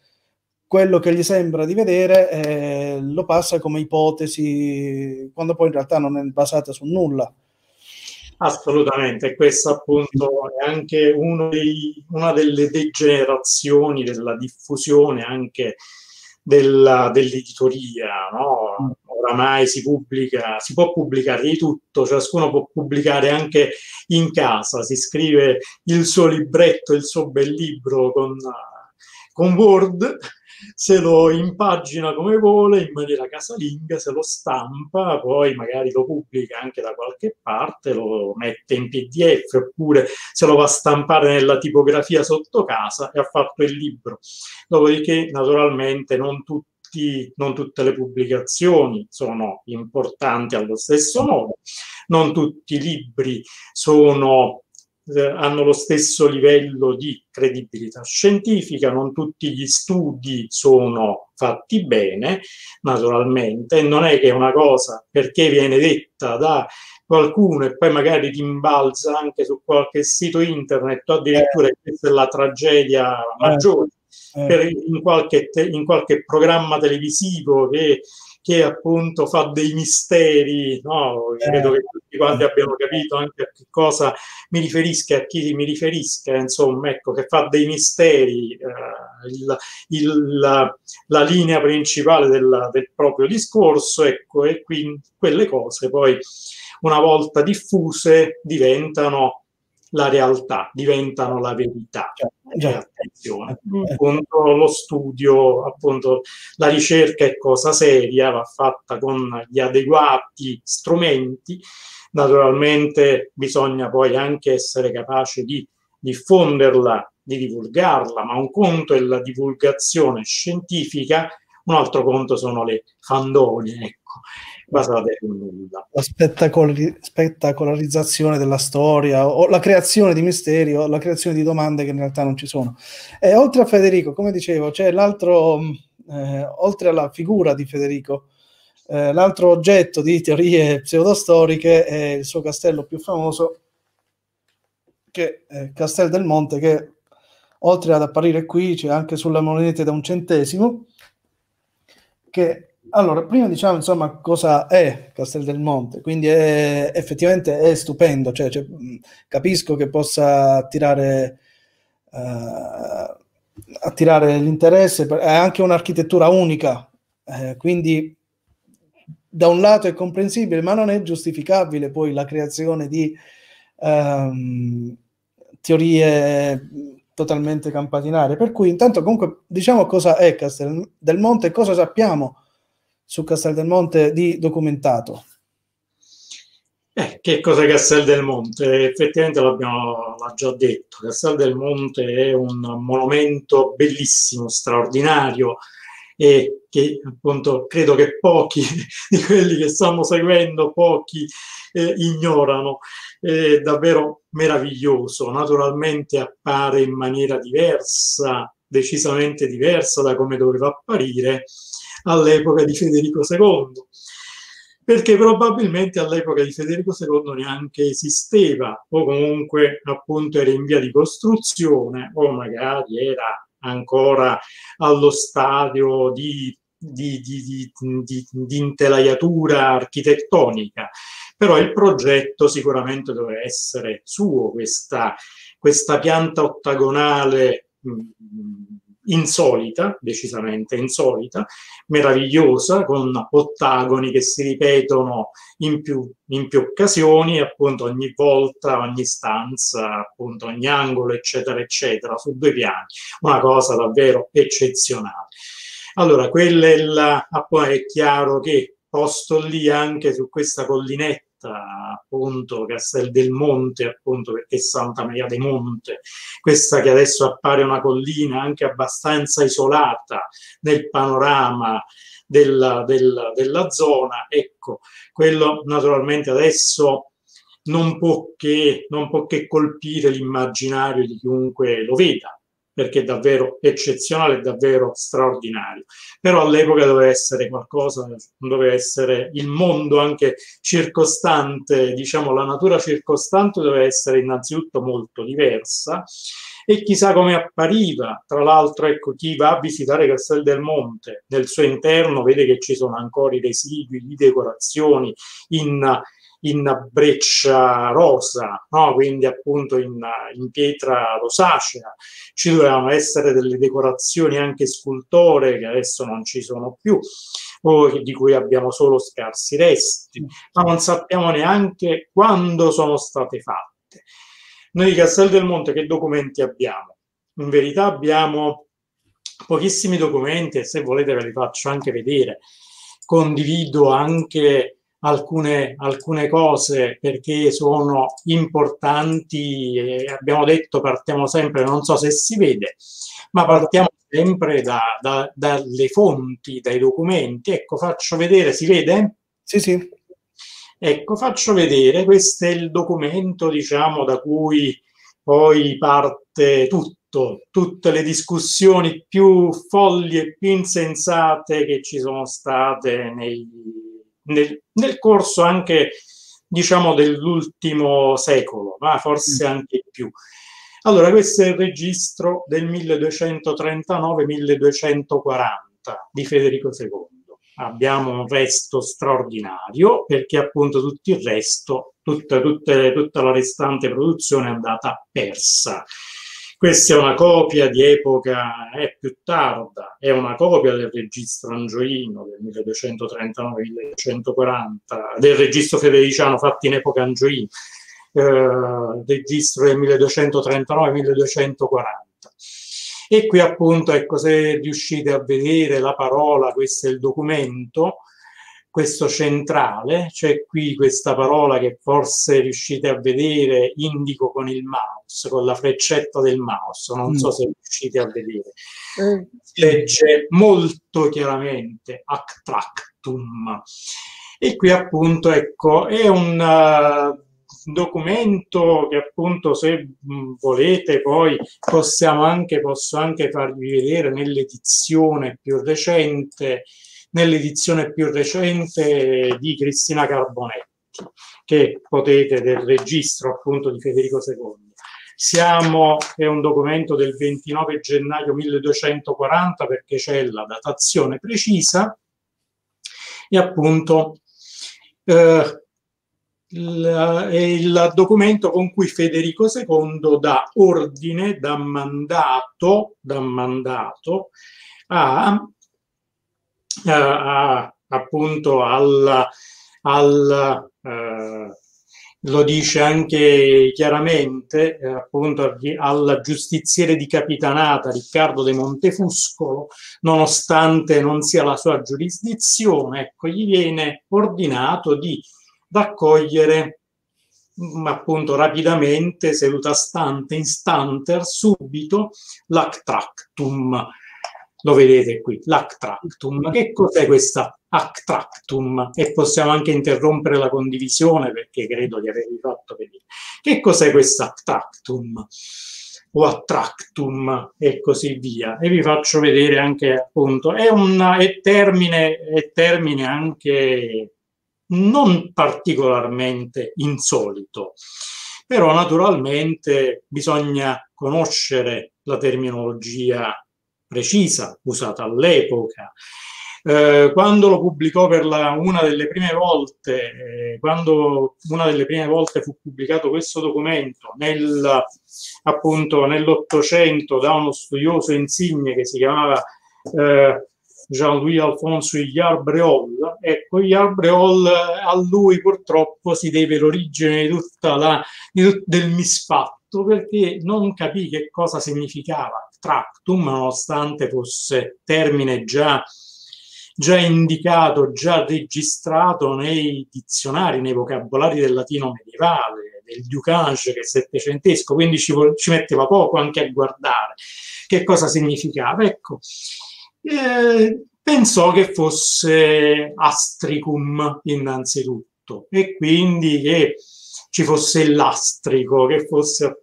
quello che gli sembra di vedere e lo passa come ipotesi, quando poi in realtà non è basata su nulla. Assolutamente, questo appunto è anche una delle degenerazioni della diffusione anche dell'editoria, no? Oramai si può pubblicare di tutto, ciascuno può pubblicare anche in casa, si scrive il suo libretto, il suo bel libro con Word, se lo impagina come vuole, in maniera casalinga, se lo stampa, poi magari lo pubblica anche da qualche parte, lo mette in PDF, oppure se lo va a stampare nella tipografia sotto casa e ha fatto il libro. Dopodiché, naturalmente, non tutte le pubblicazioni sono importanti allo stesso modo, non tutti i libri hanno lo stesso livello di credibilità scientifica, non tutti gli studi sono fatti bene, naturalmente. Non è che una cosa, perché viene detta da qualcuno e poi magari rimbalza anche su qualche sito internet, o addirittura questa è la tragedia maggiore, in qualche programma televisivo che appunto fa dei misteri, no? Credo che tutti quanti abbiamo capito anche a che cosa mi riferisca, a chi mi riferisca, insomma, ecco, che fa dei misteri la linea principale del proprio discorso, ecco, e quindi quelle cose poi, una volta diffuse, diventano la realtà, diventano la verità. Attenzione, appunto, lo studio, appunto, la ricerca è cosa seria, va fatta con gli adeguati strumenti. Naturalmente bisogna poi anche essere capaci di diffonderla, di divulgarla, ma un conto è la divulgazione scientifica, un altro conto sono le fandonie, ecco. ecco, basata la spettacolarizzazione della storia, o la creazione di misteri, o la creazione di domande che in realtà non ci sono. E oltre a Federico, come dicevo, c'è l'altro, oltre alla figura di Federico, l'altro oggetto di teorie pseudostoriche è il suo castello più famoso, che è Castel del Monte, che oltre ad apparire qui c'è anche sulla moneta da 1 centesimo. Che, allora, prima diciamo insomma cosa è Castel del Monte. Quindi è, effettivamente è stupendo, cioè, capisco che possa attirare l'interesse, è anche un'architettura unica, quindi da un lato è comprensibile, ma non è giustificabile poi la creazione di teorie totalmente campatinarie. Per cui intanto comunque diciamo cosa è Castel del Monte e cosa sappiamo su Castel del Monte di documentato. Che cos'è Castel del Monte? Effettivamente l'abbiamo già detto, Castel del Monte è un monumento bellissimo, straordinario, e che appunto credo che pochi di quelli che stanno seguendo, ignorano, è davvero meraviglioso. Naturalmente appare in maniera diversa, decisamente diversa da come doveva apparire all'epoca di Federico II, perché probabilmente all'epoca di Federico II neanche esisteva, o comunque appunto era in via di costruzione, o magari era ancora allo stadio di intelaiatura architettonica, però il progetto sicuramente doveva essere suo. Questa pianta ottagonale insolita, decisamente insolita, meravigliosa, con ottagoni che si ripetono in più occasioni, appunto ogni volta, ogni stanza, appunto ogni angolo, eccetera eccetera, su 2 piani, una cosa davvero eccezionale. Allora, quella è poi è chiaro che posto lì anche su questa collinetta, appunto Castel del Monte, appunto perché Santa Maria dei Monte, questa che adesso appare una collina anche abbastanza isolata nel panorama della zona, ecco, quello naturalmente adesso non può che colpire l'immaginario di chiunque lo veda, perché è davvero eccezionale, è davvero straordinario. Però all'epoca doveva essere qualcosa, doveva essere il mondo anche circostante, diciamo la natura circostante doveva essere innanzitutto molto diversa, e chissà come appariva. Tra l'altro, ecco, chi va a visitare Castel del Monte nel suo interno vede che ci sono ancora i residui di decorazioni in breccia rosa, no? Quindi appunto in pietra rosacea. Ci dovevano essere delle decorazioni anche scultoree che adesso non ci sono più, o di cui abbiamo solo scarsi resti, ma non sappiamo neanche quando sono state fatte. Noi di Castel del Monte che documenti abbiamo? In verità abbiamo pochissimi documenti, e se volete ve li faccio anche vedere. Condivido anche alcune cose perché sono importanti, e abbiamo detto partiamo sempre, non so se si vede, ma partiamo sempre dalle fonti, dai documenti. Ecco, faccio vedere, si vede? Sì, sì. Ecco, faccio vedere, questo è il documento, diciamo, da cui poi parte tutto, tutte le discussioni più folli e più insensate che ci sono state nel corso anche, diciamo, dell'ultimo secolo, ma forse anche più. Allora, questo è il registro del 1239-1240 di Federico II. Abbiamo un resto straordinario, perché appunto tutto il resto, tutta la restante produzione è andata persa. Questa è una copia di epoca più tarda, è una copia del registro angioino del 1239-1240, del registro federiciano fatto in epoca angioina, registro del 1239-1240. E qui appunto, ecco, se riuscite a vedere la parola, questo è il documento, questo centrale, cioè qui questa parola che forse riuscite a vedere, indico con il mouse, con la freccetta del mouse, non so se riuscite a vedere, legge molto chiaramente Actractum. E qui appunto, ecco, è un documento che appunto, se volete, poi posso anche farvi vedere nell'edizione più recente, di Cristina Carbonetti, che potete, del registro appunto di Federico II. È un documento del 29 gennaio 1240 perché c'è la datazione precisa, e appunto è il documento con cui Federico II dà ordine, dà mandato lo dice anche chiaramente, appunto, al giustiziere di Capitanata Riccardo de Montefuscolo, nonostante non sia la sua giurisdizione, ecco, gli viene ordinato di d'accogliere appunto rapidamente, seduta stante, in stanter, subito, l'Actractum. Lo vedete qui, l'Actractum. Che cos'è questa Actractum? E possiamo anche interrompere la condivisione perché credo di avervi fatto vedere. Che cos'è questa Actractum? O Actractum e così via. E vi faccio vedere anche, appunto, è termine anche non particolarmente insolito, però naturalmente bisogna conoscere la terminologia precisa usata all'epoca. Quando lo pubblicò per una delle prime volte fu pubblicato questo documento nell'Ottocento da uno studioso insigne che si chiamava Jean-Louis Alfonso Guillard-Briol. Ecco, Guillard-Briol, a lui purtroppo si deve l'origine del misfatto, perché non capì che cosa significava Actractum, nonostante fosse termine già indicato, già registrato nei dizionari, nei vocabolari del latino medievale, del Ducange, che è settecentesco, quindi ci metteva poco anche a guardare che cosa significava. Ecco, pensò che fosse astricum innanzitutto, e quindi che ci fosse il lastrico, che fosse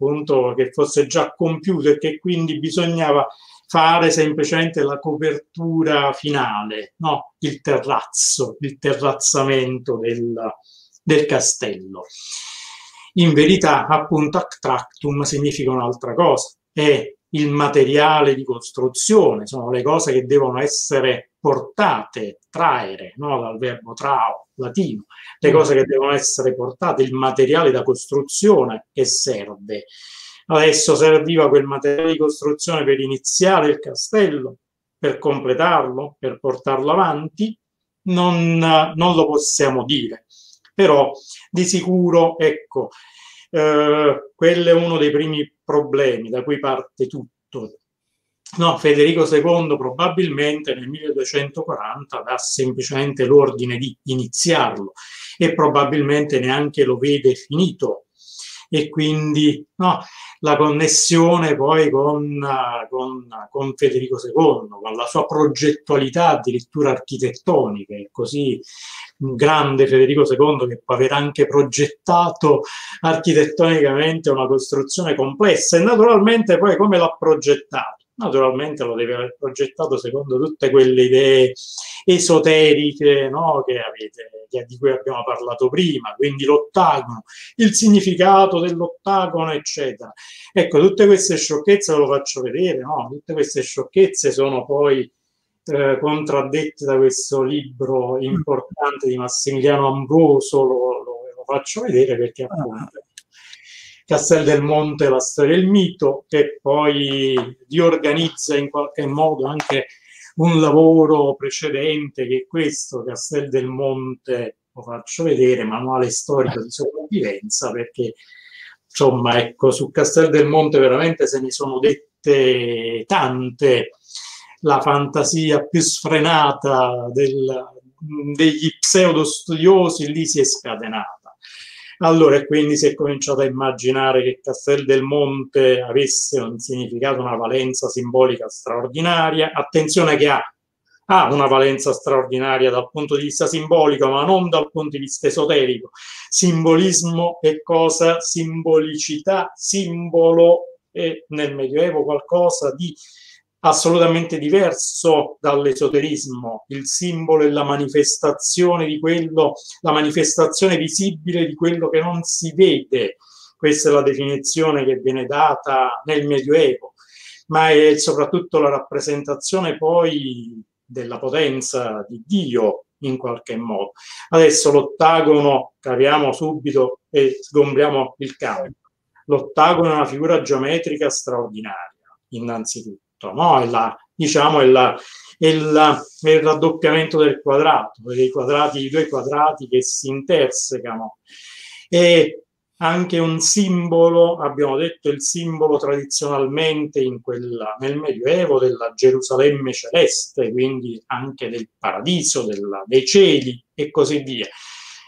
già compiuto, e che quindi bisognava fare semplicemente la copertura finale, no? Il terrazzo, il terrazzamento del castello. In verità, appunto, Actractum significa un'altra cosa, è il materiale di costruzione, sono le cose che devono essere portate, traere, no? Dal verbo trao, latino, le cose che devono essere portate, il materiale da costruzione che serve. Adesso serviva quel materiale di costruzione per iniziare il castello, per completarlo, per portarlo avanti, non lo possiamo dire, però di sicuro, ecco, quello è uno dei primi problemi da cui parte tutto. No, Federico II probabilmente nel 1240 dà semplicemente l'ordine di iniziarlo e probabilmente neanche lo vede finito, e quindi, no, la connessione poi con Federico II, con la sua progettualità addirittura architettonica, è così grande Federico II che può aver anche progettato architettonicamente una costruzione complessa, e naturalmente poi come l'ha progettato? Naturalmente lo deve aver progettato secondo tutte quelle idee esoteriche, no, di cui abbiamo parlato prima, quindi l'ottagono, il significato dell'ottagono, eccetera. Ecco, tutte queste sciocchezze, ve lo faccio vedere, no? Tutte queste sciocchezze sono poi contraddette da questo libro importante di Massimiliano Ambruoso, lo faccio vedere perché appunto... Castel del Monte, la storia e il mito, che poi riorganizza in qualche modo anche un lavoro precedente che è questo, Castel del Monte, lo faccio vedere, manuale storico di sopravvivenza, perché insomma, ecco, su Castel del Monte veramente se ne sono dette tante, la fantasia più sfrenata degli pseudo-studiosi lì si è scatenata. Allora, e quindi si è cominciato a immaginare che Castel del Monte avesse un significato, una valenza simbolica straordinaria. Attenzione che ha una valenza straordinaria dal punto di vista simbolico, ma non dal punto di vista esoterico. Simbolismo è cosa? Simbolicità, simbolo è nel Medioevo qualcosa di assolutamente diverso dall'esoterismo. Il simbolo è la manifestazione di quello, la manifestazione visibile di quello che non si vede. Questa è la definizione che viene data nel Medioevo, ma è soprattutto la rappresentazione poi della potenza di Dio in qualche modo. Adesso l'ottagono, capiamo subito e sgombriamo il campo. L'ottagono è una figura geometrica straordinaria, innanzitutto. No, è il raddoppiamento del quadrato, i due quadrati che si intersecano. E anche un simbolo, abbiamo detto, il simbolo tradizionalmente nel Medioevo della Gerusalemme celeste, quindi anche del paradiso, dei cieli e così via.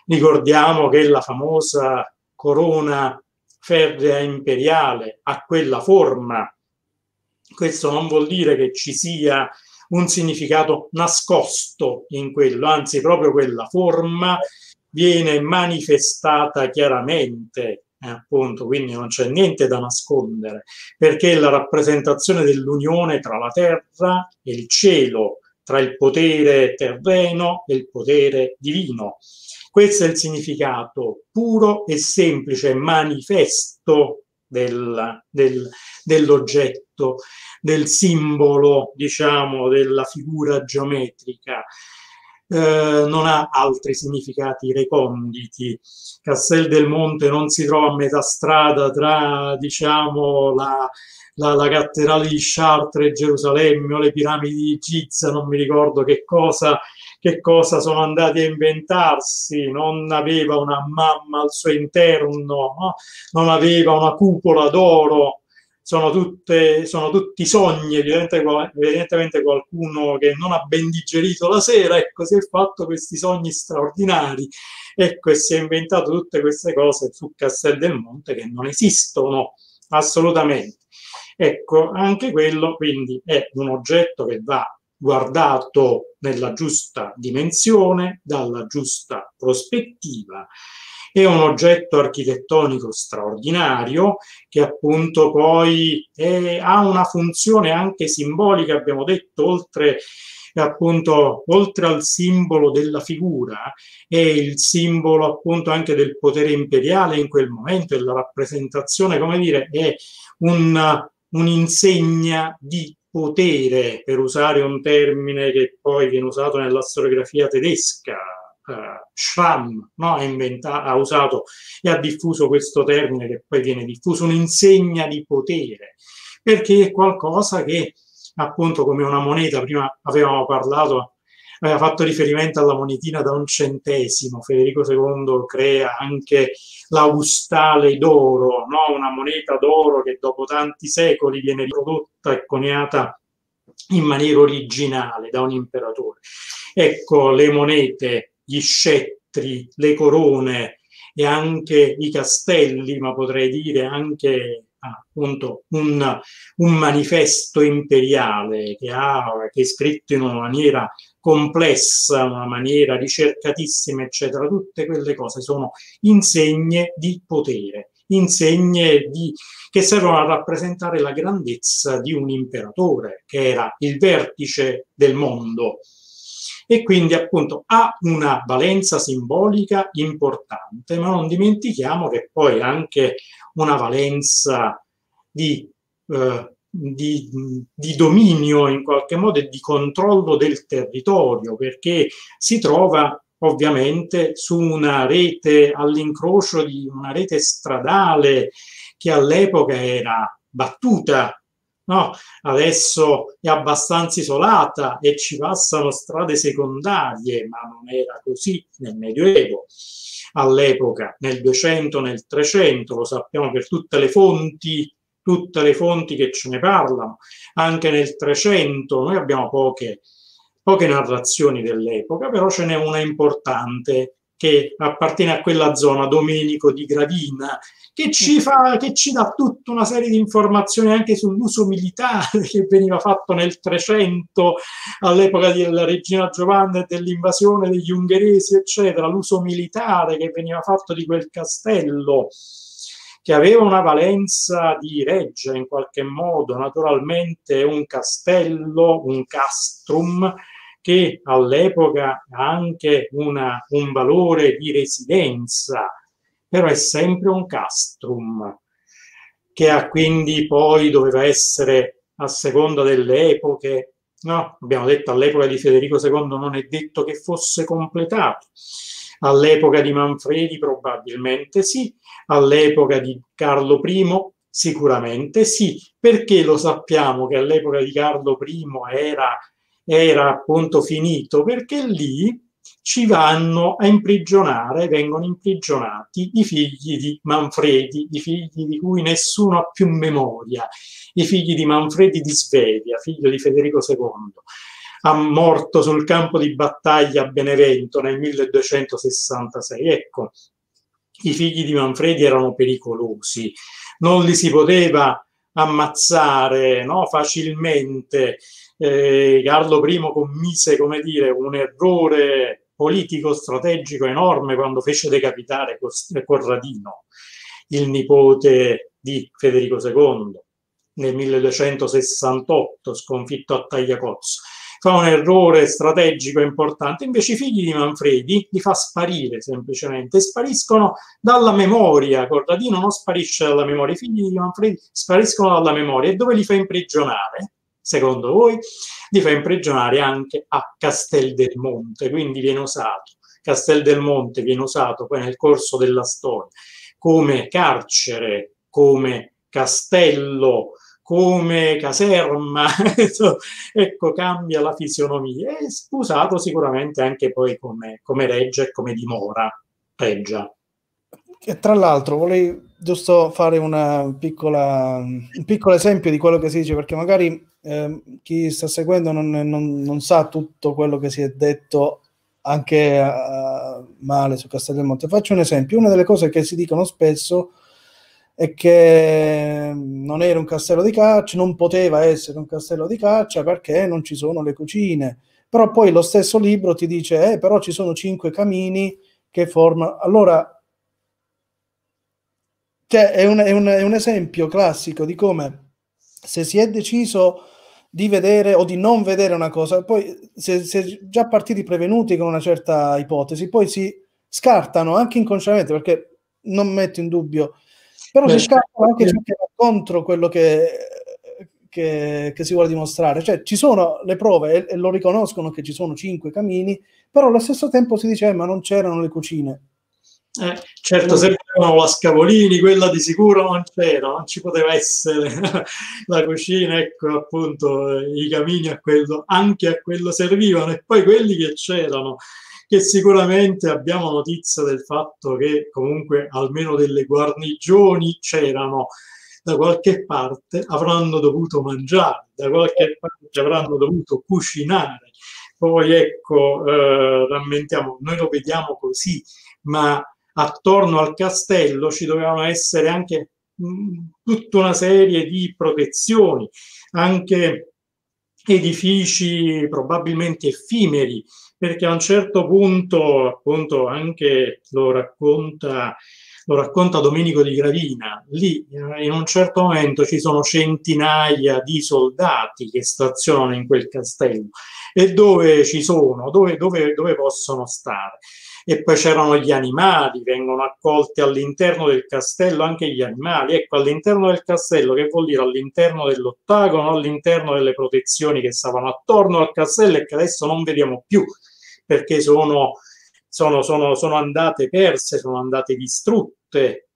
Ricordiamo che la famosa corona ferrea imperiale ha quella forma. Questo non vuol dire che ci sia un significato nascosto in quello, anzi proprio quella forma viene manifestata chiaramente, appunto, quindi non c'è niente da nascondere, perché è la rappresentazione dell'unione tra la terra e il cielo, tra il potere terreno e il potere divino. Questo è il significato puro e semplice, manifesto dell'oggetto, del simbolo, diciamo, della figura geometrica, non ha altri significati reconditi. Castel del Monte non si trova a metà strada tra, diciamo, la cattedrale di Chartres e Gerusalemme o le piramidi di Giza, non mi ricordo che cosa sono andati a inventarsi. Non aveva una mamma al suo interno, no? Non aveva una cupola d'oro. Sono tutti sogni, evidentemente qualcuno che non ha ben digerito la sera, ecco, si è fatto questi sogni straordinari, ecco, e si è inventato tutte queste cose su Castel del Monte che non esistono assolutamente. Ecco, anche quello quindi è un oggetto che va guardato nella giusta dimensione, dalla giusta prospettiva. È un oggetto architettonico straordinario che appunto poi ha una funzione anche simbolica, abbiamo detto, oltre al simbolo della figura, è il simbolo appunto anche del potere imperiale in quel momento, è la rappresentazione, come dire, è un'insegna di potere, per usare un termine che poi viene usato nella storiografia tedesca. Schramm, no? Ha usato e ha diffuso questo termine che poi viene diffuso, un'insegna di potere, perché è qualcosa che appunto, come una moneta, prima avevamo parlato, aveva fatto riferimento alla monetina da 1 centesimo. Federico II crea anche l'augustale d'oro, no? Una moneta d'oro che dopo tanti secoli viene riprodotta e coniata in maniera originale da un imperatore. Ecco, le monete, gli scettri, le corone e anche i castelli, ma potrei dire anche appunto un manifesto imperiale che è scritto in una maniera complessa, una maniera ricercatissima, eccetera. Tutte quelle cose sono insegne di potere, che servono a rappresentare la grandezza di un imperatore che era il vertice del mondo. E quindi appunto ha una valenza simbolica importante, ma non dimentichiamo che poi anche una valenza di dominio in qualche modo e di controllo del territorio, perché si trova ovviamente su una rete, all'incrocio di una rete stradale che all'epoca era battuta. No, adesso è abbastanza isolata e ci passano strade secondarie, ma non era così nel Medioevo. All'epoca, nel 200, nel 300, lo sappiamo per tutte le fonti che ce ne parlano, anche nel 300 noi abbiamo poche poche narrazioni dell'epoca, però ce n'è una importante che appartiene a quella zona, Domenico di Gravina, che ci dà tutta una serie di informazioni anche sull'uso militare che veniva fatto nel 300 all'epoca della regina Giovanna e dell'invasione degli ungheresi, eccetera, l'uso militare che veniva fatto di quel castello, che aveva una valenza di reggia in qualche modo, naturalmente un castello, un castrum, che all'epoca ha anche un valore di residenza, però è sempre un castrum, che ha quindi poi doveva essere a seconda delle epoche, no? Abbiamo detto all'epoca di Federico II non è detto che fosse completato, all'epoca di Manfredi probabilmente sì, all'epoca di Carlo I sicuramente sì, perché lo sappiamo che all'epoca di Carlo I era appunto finito, perché lì ci vanno a imprigionare, vengono imprigionati i figli di Manfredi, i figli di cui nessuno ha più memoria, i figli di Manfredi di Svevia, figlio di Federico II, morto sul campo di battaglia a Benevento nel 1266. Ecco, i figli di Manfredi erano pericolosi, non li si poteva ammazzare, no? Facilmente. Carlo I commise, come dire, un errore politico-strategico enorme quando fece decapitare Corradino, il nipote di Federico II, nel 1268, sconfitto a Tagliacozzo. Fa un errore strategico importante, invece i figli di Manfredi li fa sparire semplicemente, spariscono dalla memoria, Corradino non sparisce dalla memoria, i figli di Manfredi spariscono dalla memoria. E dove li fa imprigionare? Secondo voi? Li fa imprigionare anche a Castel del Monte, quindi viene usato, Castel del Monte viene usato poi nel corso della storia come carcere, come castello, come caserma, ecco, cambia la fisionomia, è usato sicuramente anche poi come reggia e come dimora reggia. E tra l'altro volevo giusto fare un piccolo esempio di quello che si dice, perché magari chi sta seguendo non sa tutto quello che si è detto anche male su Castel del Monte. Faccio un esempio, una delle cose che si dicono spesso è che non era un castello di caccia, non poteva essere un castello di caccia perché non ci sono le cucine, però poi lo stesso libro ti dice però ci sono 5 camini che formano, allora cioè, è un esempio classico di come se si è deciso di vedere o di non vedere una cosa, poi se già partiti prevenuti con una certa ipotesi, poi si scartano anche inconsciamente, perché non metto in dubbio, però si scartano anche ciò che va contro quello che si vuole dimostrare. Cioè ci sono le prove e lo riconoscono che ci sono 5 camini, però allo stesso tempo si dice ma non c'erano le cucine. Certo, se volevano la Scavolini, quella di sicuro non c'era, non ci poteva essere la cucina, ecco appunto i camini anche a quello servivano, e poi quelli che c'erano, che sicuramente abbiamo notizia del fatto che comunque almeno delle guarnigioni c'erano, da qualche parte avranno dovuto mangiare, da qualche parte avranno dovuto cucinare. Poi ecco, rammentiamo, noi lo vediamo così, ma attorno al castello ci dovevano essere anche tutta una serie di protezioni, anche edifici probabilmente effimeri, perché a un certo punto, appunto, anche lo racconta Domenico di Gravina, lì in un certo momento ci sono centinaia di soldati che stazionano in quel castello, e dove ci sono, dove possono stare. E poi c'erano gli animali, vengono accolti all'interno del castello anche gli animali, ecco, all'interno del castello, che vuol dire all'interno dell'ottagono, all'interno delle protezioni che stavano attorno al castello e che adesso non vediamo più, perché sono andate perse, sono andate distrutte.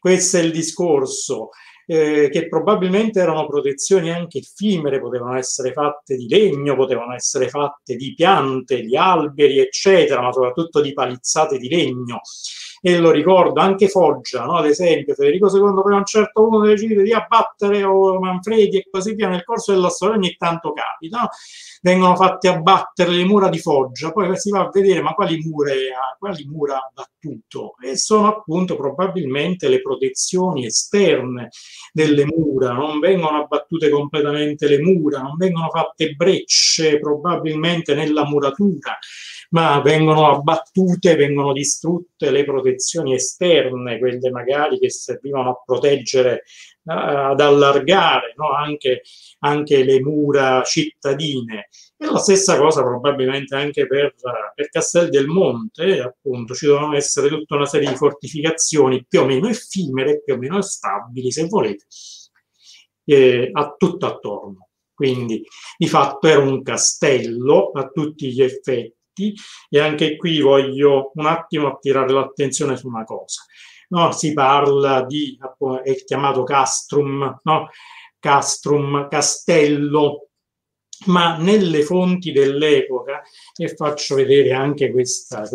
Questo è il discorso, che probabilmente erano protezioni anche effimere, potevano essere fatte di legno, potevano essere fatte di piante, di alberi, eccetera, ma soprattutto di palizzate di legno. e lo ricordo, anche Foggia, no? Ad esempio, Federico II per un certo punto decide di abbattere Manfredi e così via, nel corso della storia ogni tanto capita, no? Vengono fatte abbattere le mura di Foggia, poi si va a vedere ma quali mura ha abbattuto, e sono appunto probabilmente le protezioni esterne delle mura, non vengono abbattute completamente le mura, non vengono fatte brecce probabilmente nella muratura, ma vengono abbattute, vengono distrutte le protezioni esterne, quelle magari che servivano a proteggere, ad allargare, no? anche le mura cittadine. E la stessa cosa probabilmente anche per Castel del Monte, appunto, ci dovevano essere tutta una serie di fortificazioni più o meno effimere, più o meno stabili, se volete, a tutto attorno. Quindi di fatto era un castello a tutti gli effetti. E anche qui voglio un attimo attirare l'attenzione su una cosa, no? Si parla di, è chiamato castrum, no? Castrum, castello, ma nelle fonti dell'epoca, e faccio vedere anche questa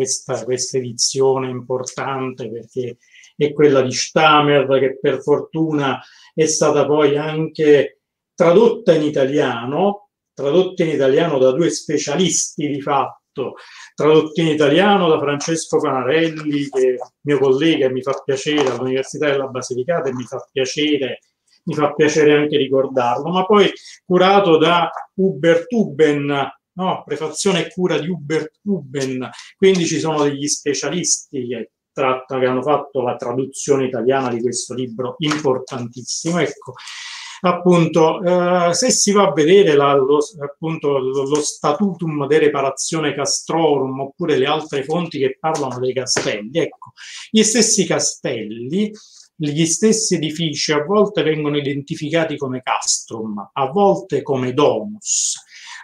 edizione importante, perché è quella di Stamer, che per fortuna è stata poi anche tradotta in italiano da due specialisti di fatto, tradotto in italiano da Francesco Panarelli, che è mio collega, mi fa piacere, all'Università della Basilicata, e mi fa piacere anche ricordarlo, ma poi curato da Hubert Uben, no? Prefazione e cura di Hubert Uben, quindi ci sono degli specialisti che hanno fatto la traduzione italiana di questo libro importantissimo, ecco. Appunto, se si va a vedere lo statutum de reparazione castrorum, oppure le altre fonti che parlano dei castelli, ecco, gli stessi castelli, gli stessi edifici a volte vengono identificati come castrum, a volte come domus,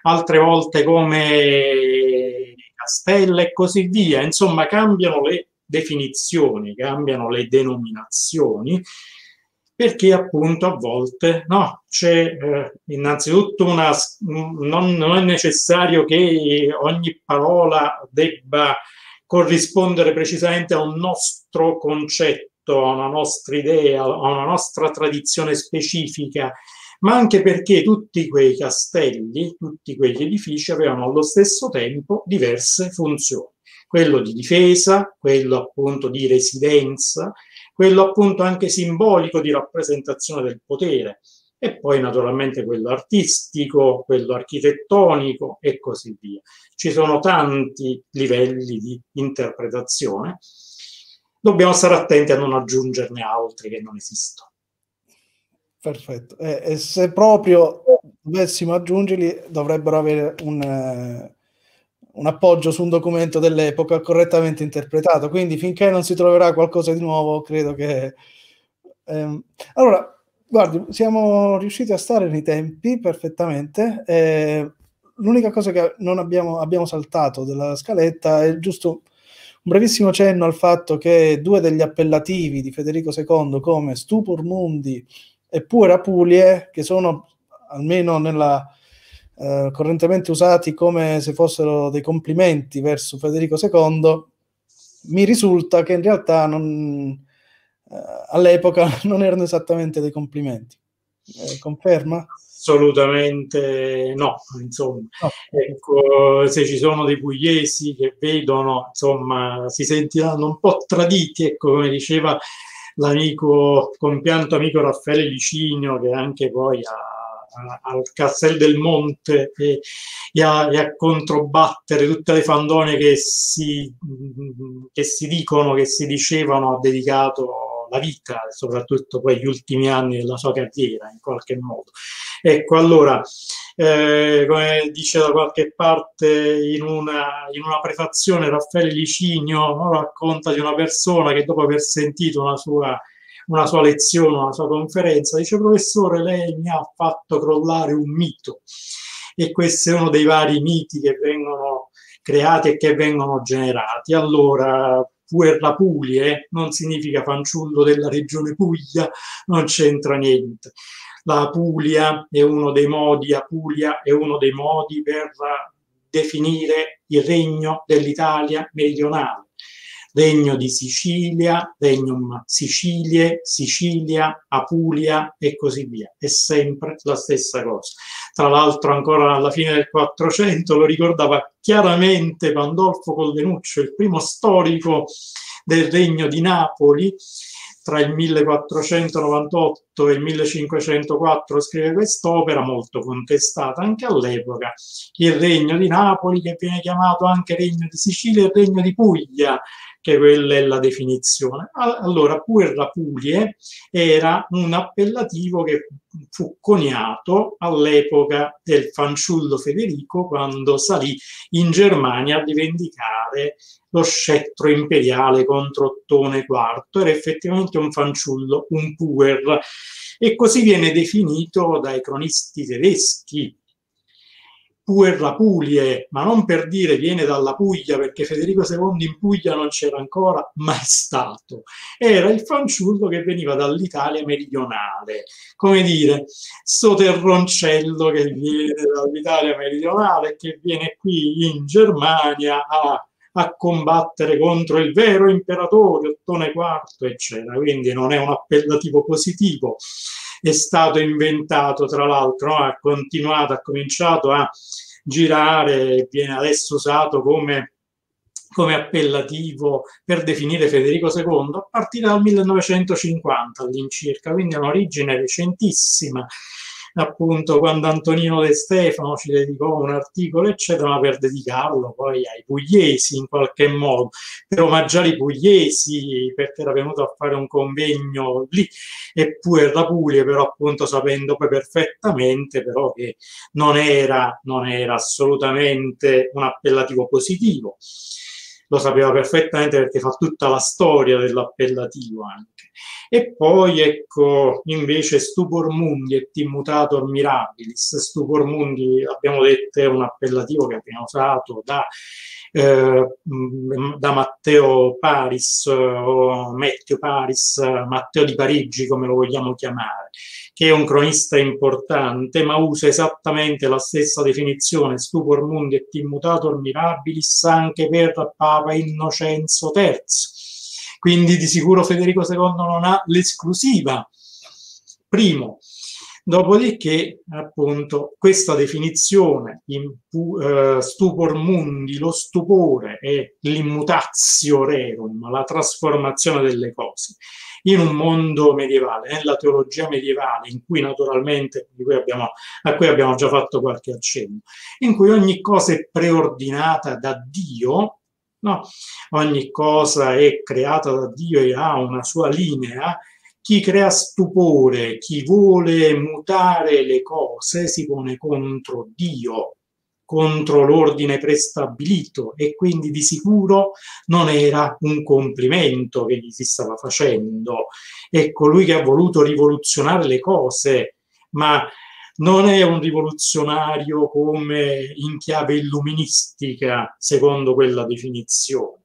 altre volte come castella e così via, insomma cambiano le definizioni, cambiano le denominazioni, perché appunto a volte, no, c'è innanzitutto non è necessario che ogni parola debba corrispondere precisamente a un nostro concetto, a una nostra idea, a una nostra tradizione specifica, ma anche perché tutti quei castelli, tutti quegli edifici avevano allo stesso tempo diverse funzioni, quello di difesa, quello appunto di residenza, quello appunto anche simbolico di rappresentazione del potere, e poi naturalmente quello artistico, quello architettonico e così via. Ci sono tanti livelli di interpretazione, dobbiamo stare attenti a non aggiungerne altri che non esistono. Perfetto, e se proprio dovessimo aggiungerli dovrebbero avere un appoggio su un documento dell'epoca correttamente interpretato, quindi finché non si troverà qualcosa di nuovo, credo che... Allora, guardi, siamo riusciti a stare nei tempi perfettamente, l'unica cosa che non abbiamo saltato della scaletta è giusto un brevissimo cenno al fatto che due degli appellativi di Federico II, come stupor mundi e pura pulie, che sono almeno nella... correntemente usati come se fossero dei complimenti verso Federico II, mi risulta che in realtà all'epoca non erano esattamente dei complimenti. Conferma? Assolutamente no, insomma. No. Ecco, se ci sono dei pugliesi che vedono, insomma, si sentiranno un po' traditi, ecco, come diceva l'amico, compianto amico Raffaele Licinio, che anche poi ha al Castel del Monte e a controbattere tutte le fandonie che si dicevano ha dedicato la vita, soprattutto poi gli ultimi anni della sua carriera in qualche modo. Ecco, allora come dice da qualche parte in una prefazione Raffaele Licinio, racconta di una persona che dopo aver sentito una sua lezione, una sua conferenza, dice: professore, lei mi ha fatto crollare un mito, e questo è uno dei vari miti che vengono creati e che vengono generati. Allora, puerla Puglie non significa fanciullo della regione Puglia, non c'entra niente. La Puglia è uno dei modi, Apulia è uno dei modi per definire il regno dell'Italia meridionale. Regno di Sicilia, Regnum Sicilie, Sicilia, Apulia e così via. È sempre la stessa cosa. Tra l'altro ancora alla fine del 400 lo ricordava chiaramente Pandolfo Collenuccio, il primo storico del Regno di Napoli, tra il 1498 e il 1504 scrive quest'opera, molto contestata anche all'epoca, il Regno di Napoli, che viene chiamato anche Regno di Sicilia e Regno di Puglia, che quella è la definizione. Allora, Puerla Pulie era un appellativo che fu coniato all'epoca del fanciullo Federico, quando salì in Germania a rivendicare lo scettro imperiale contro Ottone IV. Era effettivamente un fanciullo, un puer, e così viene definito dai cronisti tedeschi. Puerla Pulie, ma non per dire viene dalla Puglia, perché Federico II in Puglia non c'era ancora mai stato. Era il fanciullo che veniva dall'Italia meridionale, come dire, sto terroncello che viene dall'Italia meridionale, che viene qui in Germania a combattere contro il vero imperatore Ottone IV, eccetera. Quindi non è un appellativo positivo. È stato inventato, tra l'altro, ha continuato, ha cominciato a girare, viene adesso usato come appellativo per definire Federico II a partire dal 1950 all'incirca, quindi è un'origine recentissima, appunto quando Antonino De Stefano ci dedicò un articolo, eccetera, ma per dedicarlo poi ai pugliesi in qualche modo, per omaggiare i pugliesi, perché era venuto a fare un convegno lì, eppure da Puglia, però appunto sapendo poi perfettamente però che non era assolutamente un appellativo positivo. Lo sapeva perfettamente perché fa tutta la storia dell'appellativo anche. E poi ecco invece stupor mundi et immutator mirabilis. Stupor mundi, abbiamo detto, è un appellativo che viene usato da Matteo Paris, o Matteo Paris, Matteo di Parigi come lo vogliamo chiamare, che è un cronista importante, ma usa esattamente la stessa definizione, stupor mundi et immutator mirabilis, anche per Papa Innocenzo III. Quindi di sicuro Federico II non ha l'esclusiva, primo. Dopodiché, appunto, questa definizione, stupor mundi, lo stupore e l'immutatio rerum, la trasformazione delle cose, in un mondo medievale, nella teologia medievale, in cui naturalmente, a cui abbiamo già fatto qualche accenno, in cui ogni cosa è preordinata da Dio, no? Ogni cosa è creata da Dio e ha una sua linea. Chi crea stupore, chi vuole mutare le cose, si pone contro Dio, contro l'ordine prestabilito, e quindi di sicuro non era un complimento che gli si stava facendo. È colui che ha voluto rivoluzionare le cose, ma non è un rivoluzionario come in chiave illuministica, secondo quella definizione.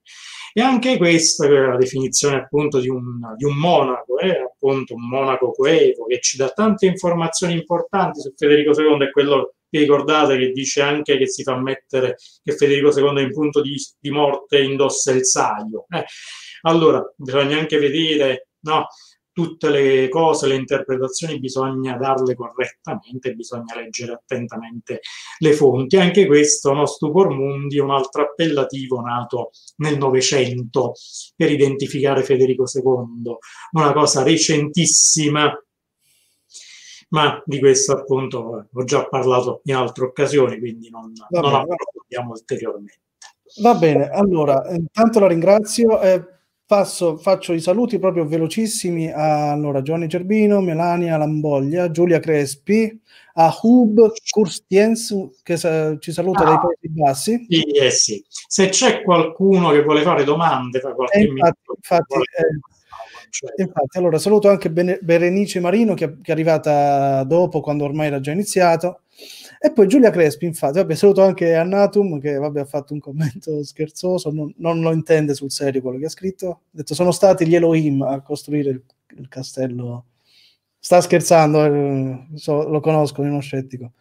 E anche questa è la definizione appunto di un monaco, appunto un monaco coevo, che ci dà tante informazioni importanti su Federico II. È quello che ricordate che dice anche che si fa mettere, che Federico II in punto di morte indossa il saio. Allora, bisogna anche vedere, no? Tutte le cose, le interpretazioni, bisogna darle correttamente, bisogna leggere attentamente le fonti. Anche questo, no? Stupor mundi, un altro appellativo nato nel Novecento per identificare Federico II, una cosa recentissima, ma di questo appunto ho già parlato in altre occasioni, quindi non approfondiamo ulteriormente. Va bene, allora, intanto la ringrazio. Faccio i saluti proprio velocissimi a Gianni Cerbino, Melania Lamboglia, Giulia Crespi, a Hubert Uben che ci saluta dai Paesi Bassi. Sì, sì. Se c'è qualcuno che vuole fare domande tra qualche minuto. Infatti, allora saluto anche Berenice Marino che è arrivata dopo, quando ormai era già iniziato. E poi Giulia Crespi, infatti, saluto anche Annatum che ha fatto un commento scherzoso, non lo intende sul serio quello che ha scritto, ha detto sono stati gli Elohim a costruire il castello, sta scherzando, lo conosco, è uno scettico.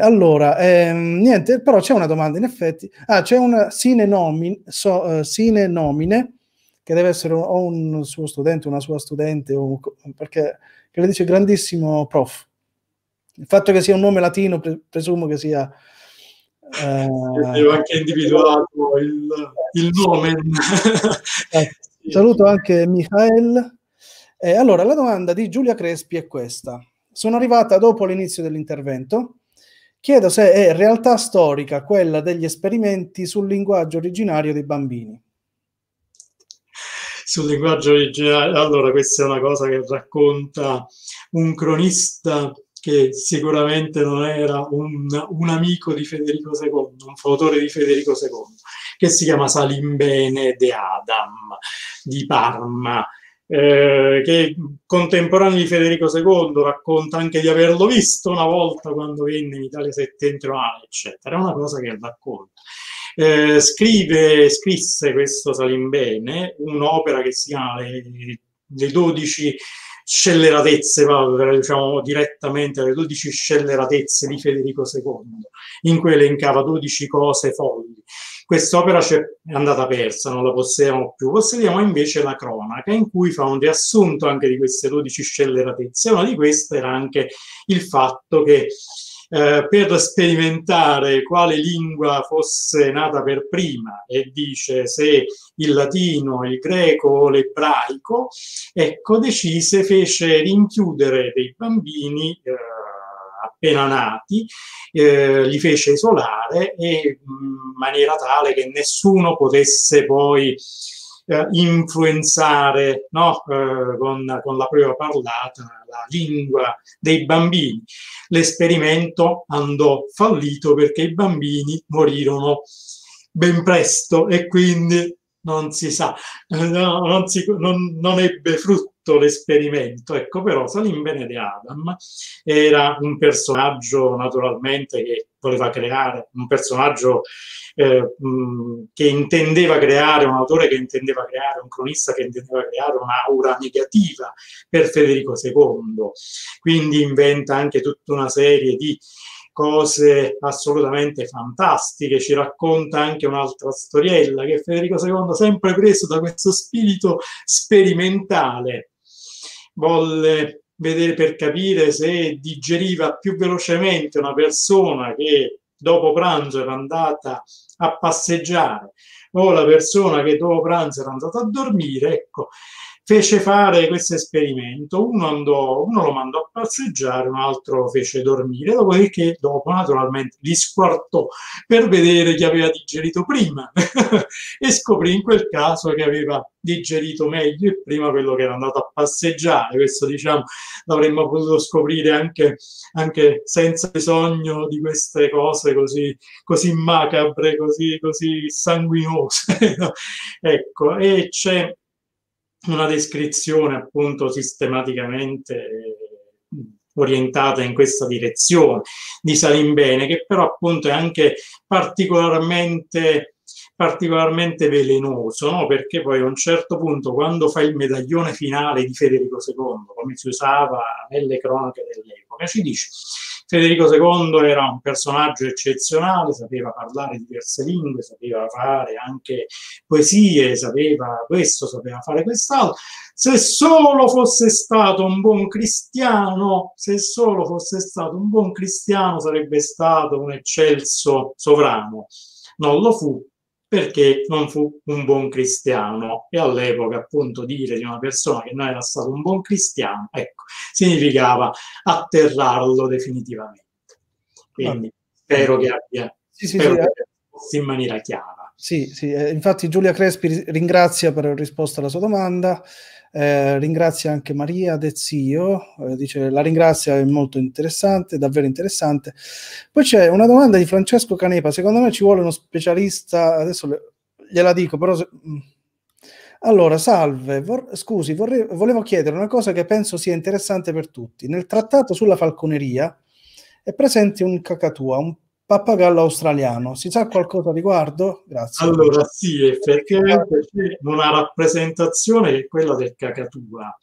Allora, niente, però c'è una domanda in effetti. Ah, c'è una sine nomine, sine nomine, che deve essere o un suo studente, una sua studente, perché che le dice grandissimo prof. Il fatto che sia un nome latino presumo che sia... Io anche individuato il nome. Saluto anche Michael. Allora, la domanda di Giulia Crespi è questa. Sono arrivata dopo l'inizio dell'intervento. Chiedo se è realtà storica quella degli esperimenti sul linguaggio originario dei bambini. Sul linguaggio originario, allora questa è una cosa che racconta un cronista che sicuramente non era un amico di Federico II, un fautore di Federico II, che si chiama Salimbene de Adam di Parma, che contemporaneo di Federico II racconta anche di averlo visto una volta quando venne in Italia settentrionale, eccetera. È una cosa che racconta. Scrisse questo Salimbene un'opera che si chiama le 12 scelleratezze, diciamo direttamente alle 12 scelleratezze di Federico II, in cui elencava 12 cose folli. Quest'opera è andata persa, non la possediamo più. Possediamo invece la cronaca, in cui fa un riassunto anche di queste 12 scelleratezze. Una di queste era anche il fatto che per sperimentare quale lingua fosse nata per prima, e dice se il latino, il greco o l'ebraico, ecco, fece rinchiudere dei bambini appena nati, li fece isolare, e in maniera tale che nessuno potesse poi influenzare, no? Con la propria parlata la lingua dei bambini. L'esperimento andò fallito perché i bambini morirono ben presto e quindi non si sa, non ebbe frutto l'esperimento. Ecco, però Salimbene de Adam era un personaggio naturalmente che voleva creare, un personaggio che intendeva creare, un autore che intendeva creare, un cronista che intendeva creare un'aura negativa per Federico II. Quindi inventa anche tutta una serie di cose assolutamente fantastiche. Ci racconta anche un'altra storiella che Federico II, sempre preso da questo spirito sperimentale, volle vedere per capire se digeriva più velocemente una persona che dopo pranzo era andata a passeggiare o la persona che dopo pranzo era andata a dormire. Ecco, fece fare questo esperimento, uno lo mandò a passeggiare, un altro lo fece dormire, dopodiché naturalmente li squartò per vedere chi aveva digerito prima e scoprì in quel caso che aveva digerito meglio e prima quello che era andato a passeggiare. Questo, diciamo, l'avremmo potuto scoprire anche senza bisogno di queste cose così macabre, così sanguinose. Ecco, e c'è una descrizione appunto sistematicamente orientata in questa direzione di Salimbene, che però appunto è anche particolarmente velenoso, no? Perché poi a un certo punto, quando fa il medaglione finale di Federico II, come si usava nelle cronache dell'epoca, ci dice: Federico II era un personaggio eccezionale, sapeva parlare diverse lingue, sapeva fare anche poesie, sapeva questo, sapeva fare quest'altro. Se solo fosse stato un buon cristiano, sarebbe stato un eccelso sovrano. Non lo fu, perché non fu un buon cristiano, e all'epoca appunto dire di una persona che non era stato un buon cristiano, ecco, significava atterrarlo definitivamente. Quindi spero che abbia risposto in maniera chiara. Sì, infatti Giulia Crespi ringrazia per la risposta alla sua domanda, ringrazia anche Maria De Zio, dice la ringrazia, è molto interessante, davvero interessante. Poi c'è una domanda di Francesco Canepa: secondo me ci vuole uno specialista, adesso gliela dico, però allora, salve, scusi, volevo chiedere una cosa che penso sia interessante per tutti. Nel trattato sulla falconeria è presente un cacatua, un pappagallo australiano, si sa qualcosa a riguardo? Grazie. Allora sì, effettivamente c'è una rappresentazione che è quella del cacatua.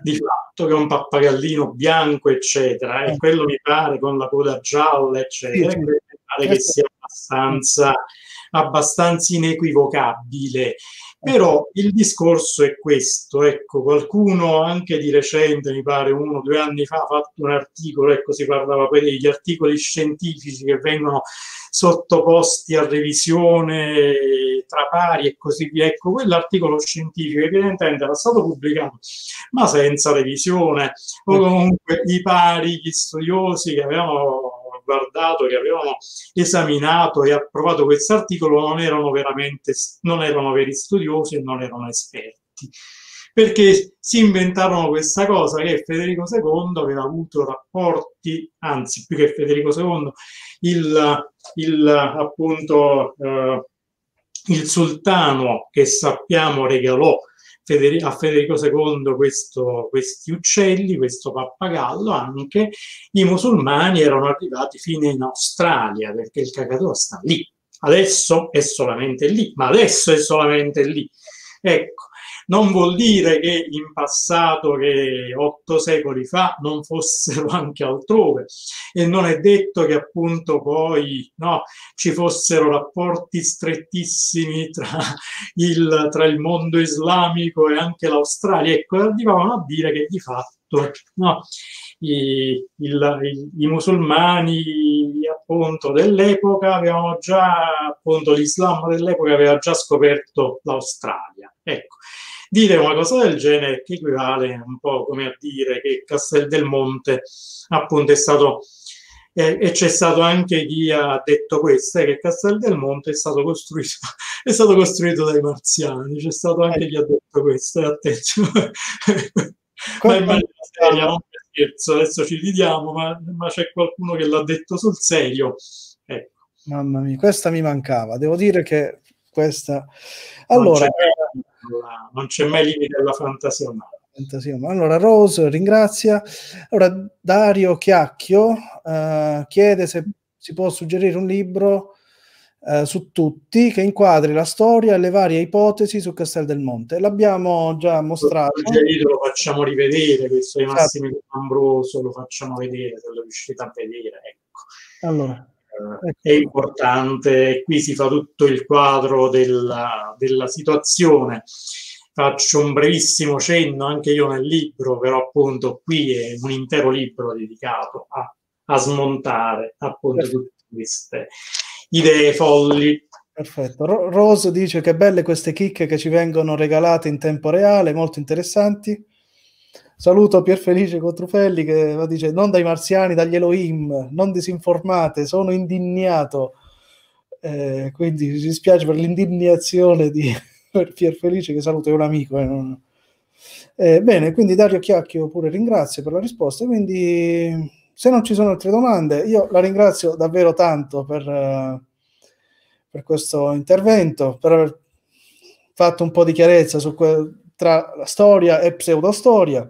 Di fatto fatto che è un pappagallo bianco, eccetera, e quello mi pare con la coda gialla, eccetera, mi pare che sia abbastanza inequivocabile. Però il discorso è questo, ecco, qualcuno anche di recente, mi pare 1 o 2 anni fa, ha fatto un articolo, ecco, si parlava poi degli articoli scientifici che vengono sottoposti a revisione tra pari e così via. Ecco, quell'articolo scientifico evidentemente era stato pubblicato ma senza revisione, o comunque i pari, gli studiosi che avevano guardato, che avevano esaminato e approvato questo articolo non erano veri studiosi e non erano esperti, perché si inventarono questa cosa che Federico II aveva avuto rapporti, anzi più che Federico II, il sultano che sappiamo regalò a Federico II questi uccelli, questo pappagallo. Anche i musulmani erano arrivati fino in Australia, perché il cacatoa sta lì, adesso è solamente lì, ma adesso è solamente lì. Ecco, non vuol dire che in passato, che 8 secoli fa, non fossero anche altrove, e non è detto che appunto poi ci fossero rapporti strettissimi tra il mondo islamico e anche l'Australia. Ecco, arrivavano a dire che di fatto i musulmani appunto dell'epoca avevano già, appunto l'Islam dell'epoca aveva già scoperto l'Australia. Ecco, dire una cosa del genere che equivale un po' come a dire che Castel del Monte appunto è stato, e c'è stato anche chi ha detto questo, che Castel del Monte è stato costruito dai marziani. C'è stato anche chi ha detto questo, attenzione. Ma in maniera seria, non per scherzo, adesso ci ridiamo, ma c'è qualcuno che l'ha detto sul serio. Ecco. Mamma mia, questa mi mancava, devo dire che questa... Allora... Non c'è mai limite alla fantasia umana. Allora Rose ringrazia. Allora Dario Chiacchio chiede se si può suggerire un libro su tutti che inquadri la storia e le varie ipotesi su Castel del Monte. L'abbiamo già mostrato, lo facciamo rivedere questo di Massimiliano Ambruoso, lo facciamo vedere se lo riuscite a vedere, ecco. Allora è importante, qui si fa tutto il quadro della situazione. Faccio un brevissimo cenno anche io nel libro, però appunto qui è un intero libro dedicato a smontare appunto tutte queste idee folli. Perfetto. Rose dice che belle queste chicche che ci vengono regalate in tempo reale, molto interessanti. Saluto Pierfelice Cotrufelli che dice: non dai marziani, dagli Elohim, non disinformate, sono indignato. Quindi ci dispiace per l'indignazione di Pierfelice, che saluto, è un amico. Bene, quindi Dario Chiacchio pure ringrazio per la risposta. Quindi se non ci sono altre domande, io la ringrazio davvero tanto per questo intervento, per aver fatto un po' di chiarezza tra storia e pseudostoria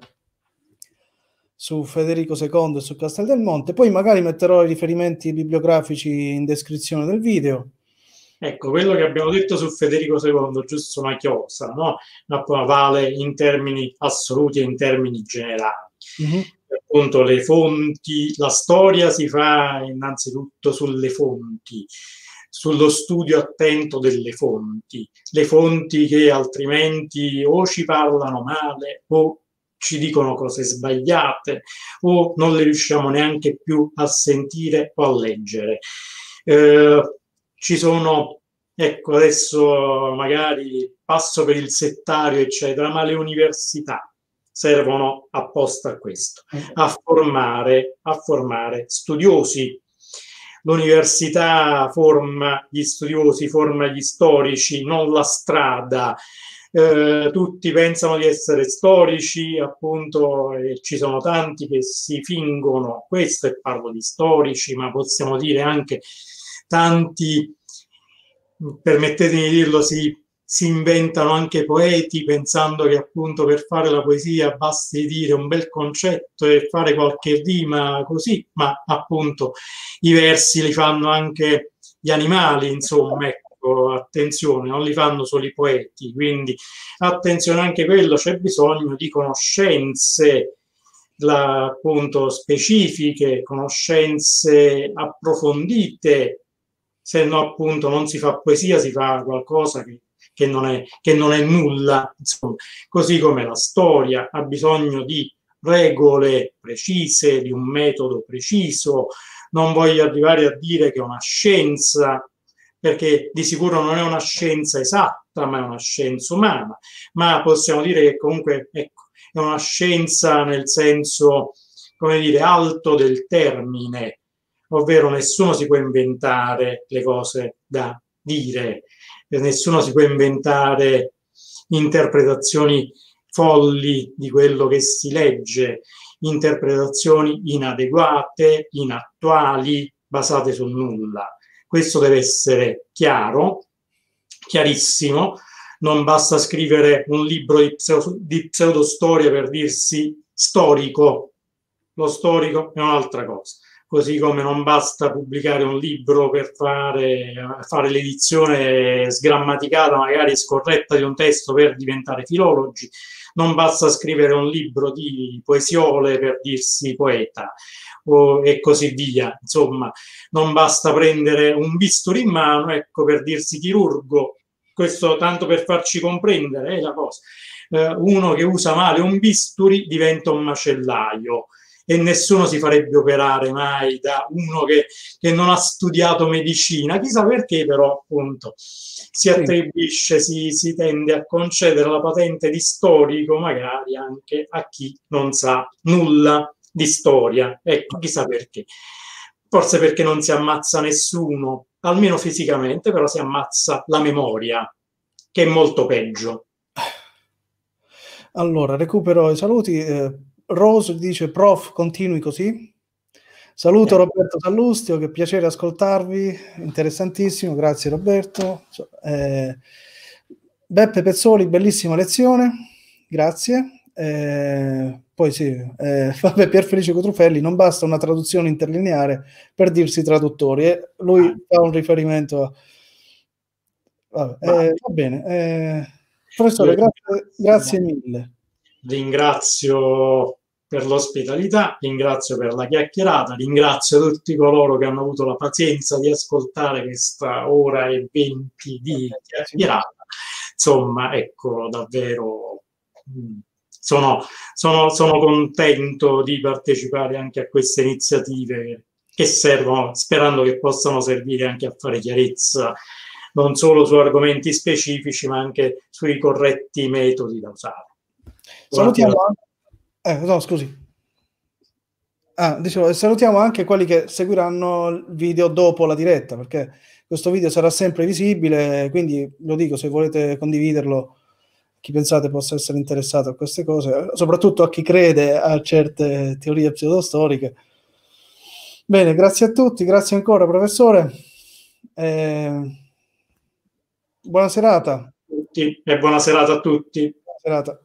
su Federico II e su Castel del Monte. Poi magari metterò i riferimenti bibliografici in descrizione del video. Ecco, quello che abbiamo detto su Federico II, giusto una chiosa, no? Vale in termini assoluti e in termini generali. Appunto le fonti, la storia si fa innanzitutto sulle fonti, sullo studio attento delle fonti, le fonti che altrimenti o ci parlano male o ci dicono cose sbagliate o non le riusciamo neanche più a sentire o a leggere. Ci sono, ecco, adesso magari passo per il settario eccetera, ma le università servono apposta a questo, a formare studiosi. L'università forma gli studiosi, forma gli storici, non la strada. Tutti pensano di essere storici, appunto, ci sono tanti che si fingono questo, e parlo di storici, ma possiamo dire anche tanti, permettetemi di dirlo, si inventano anche poeti, pensando che appunto per fare la poesia basti dire un bel concetto e fare qualche rima così, ma appunto i versi li fanno anche gli animali, insomma, ecco, attenzione, non li fanno solo i poeti, quindi attenzione anche a quello, c'è bisogno di conoscenze appunto specifiche conoscenze approfondite, se no appunto non si fa poesia, si fa qualcosa che non è nulla, insomma. Così come la storia ha bisogno di regole precise, di un metodo preciso. Non voglio arrivare a dire che è una scienza, perché di sicuro non è una scienza esatta, ma è una scienza umana, ma possiamo dire che comunque, ecco, è una scienza nel senso, come dire, alto del termine, ovvero nessuno si può inventare le cose da dire, nessuno si può inventare interpretazioni folli di quello che si legge, interpretazioni inadeguate, inattuali, basate su nulla. Questo deve essere chiaro, chiarissimo. Non basta scrivere un libro di pseudostoria per dirsi storico. Lo storico è un'altra cosa. Così come non basta pubblicare un libro per fare l'edizione sgrammaticata, magari scorretta, di un testo per diventare filologi. Non basta scrivere un libro di poesiole per dirsi poeta, e così via. Insomma, non basta prendere un bisturi in mano, ecco, per dirsi chirurgo. Questo tanto per farci comprendere la cosa. Uno che usa male un bisturi diventa un macellaio, e nessuno si farebbe operare mai da uno che non ha studiato medicina. Chissà perché, però, appunto, si attribuisce, si tende a concedere la patente di storico magari anche a chi non sa nulla di storia. Ecco, chissà perché. Forse perché non si ammazza nessuno, almeno fisicamente, però si ammazza la memoria, che è molto peggio. Allora, recupero i saluti. Rose dice: prof, continui così. Saluto Roberto Sallustio, che piacere ascoltarvi, interessantissimo, grazie Roberto. Beppe Pezzoli, bellissima lezione, grazie. Poi vabbè, Pierfelice Cotrufelli: non basta una traduzione interlineare per dirsi traduttori. Lui fa un riferimento a... va bene, professore, grazie mille. Ringrazio per l'ospitalità, ringrazio per la chiacchierata, ringrazio tutti coloro che hanno avuto la pazienza di ascoltare questa ora e 20 di chiacchierata. Insomma, ecco, davvero sono contento di partecipare anche a queste iniziative che servono, sperando che possano servire anche a fare chiarezza, non solo su argomenti specifici, ma anche sui corretti metodi da usare. Salutiamo, no, scusi. Dicevo, salutiamo anche quelli che seguiranno il video dopo la diretta, perché questo video sarà sempre visibile, quindi lo dico, se volete condividerlo, chi pensate possa essere interessato a queste cose, soprattutto a chi crede a certe teorie pseudostoriche. Bene, grazie a tutti, grazie ancora professore, buona serata. E buona serata a tutti. Buona serata.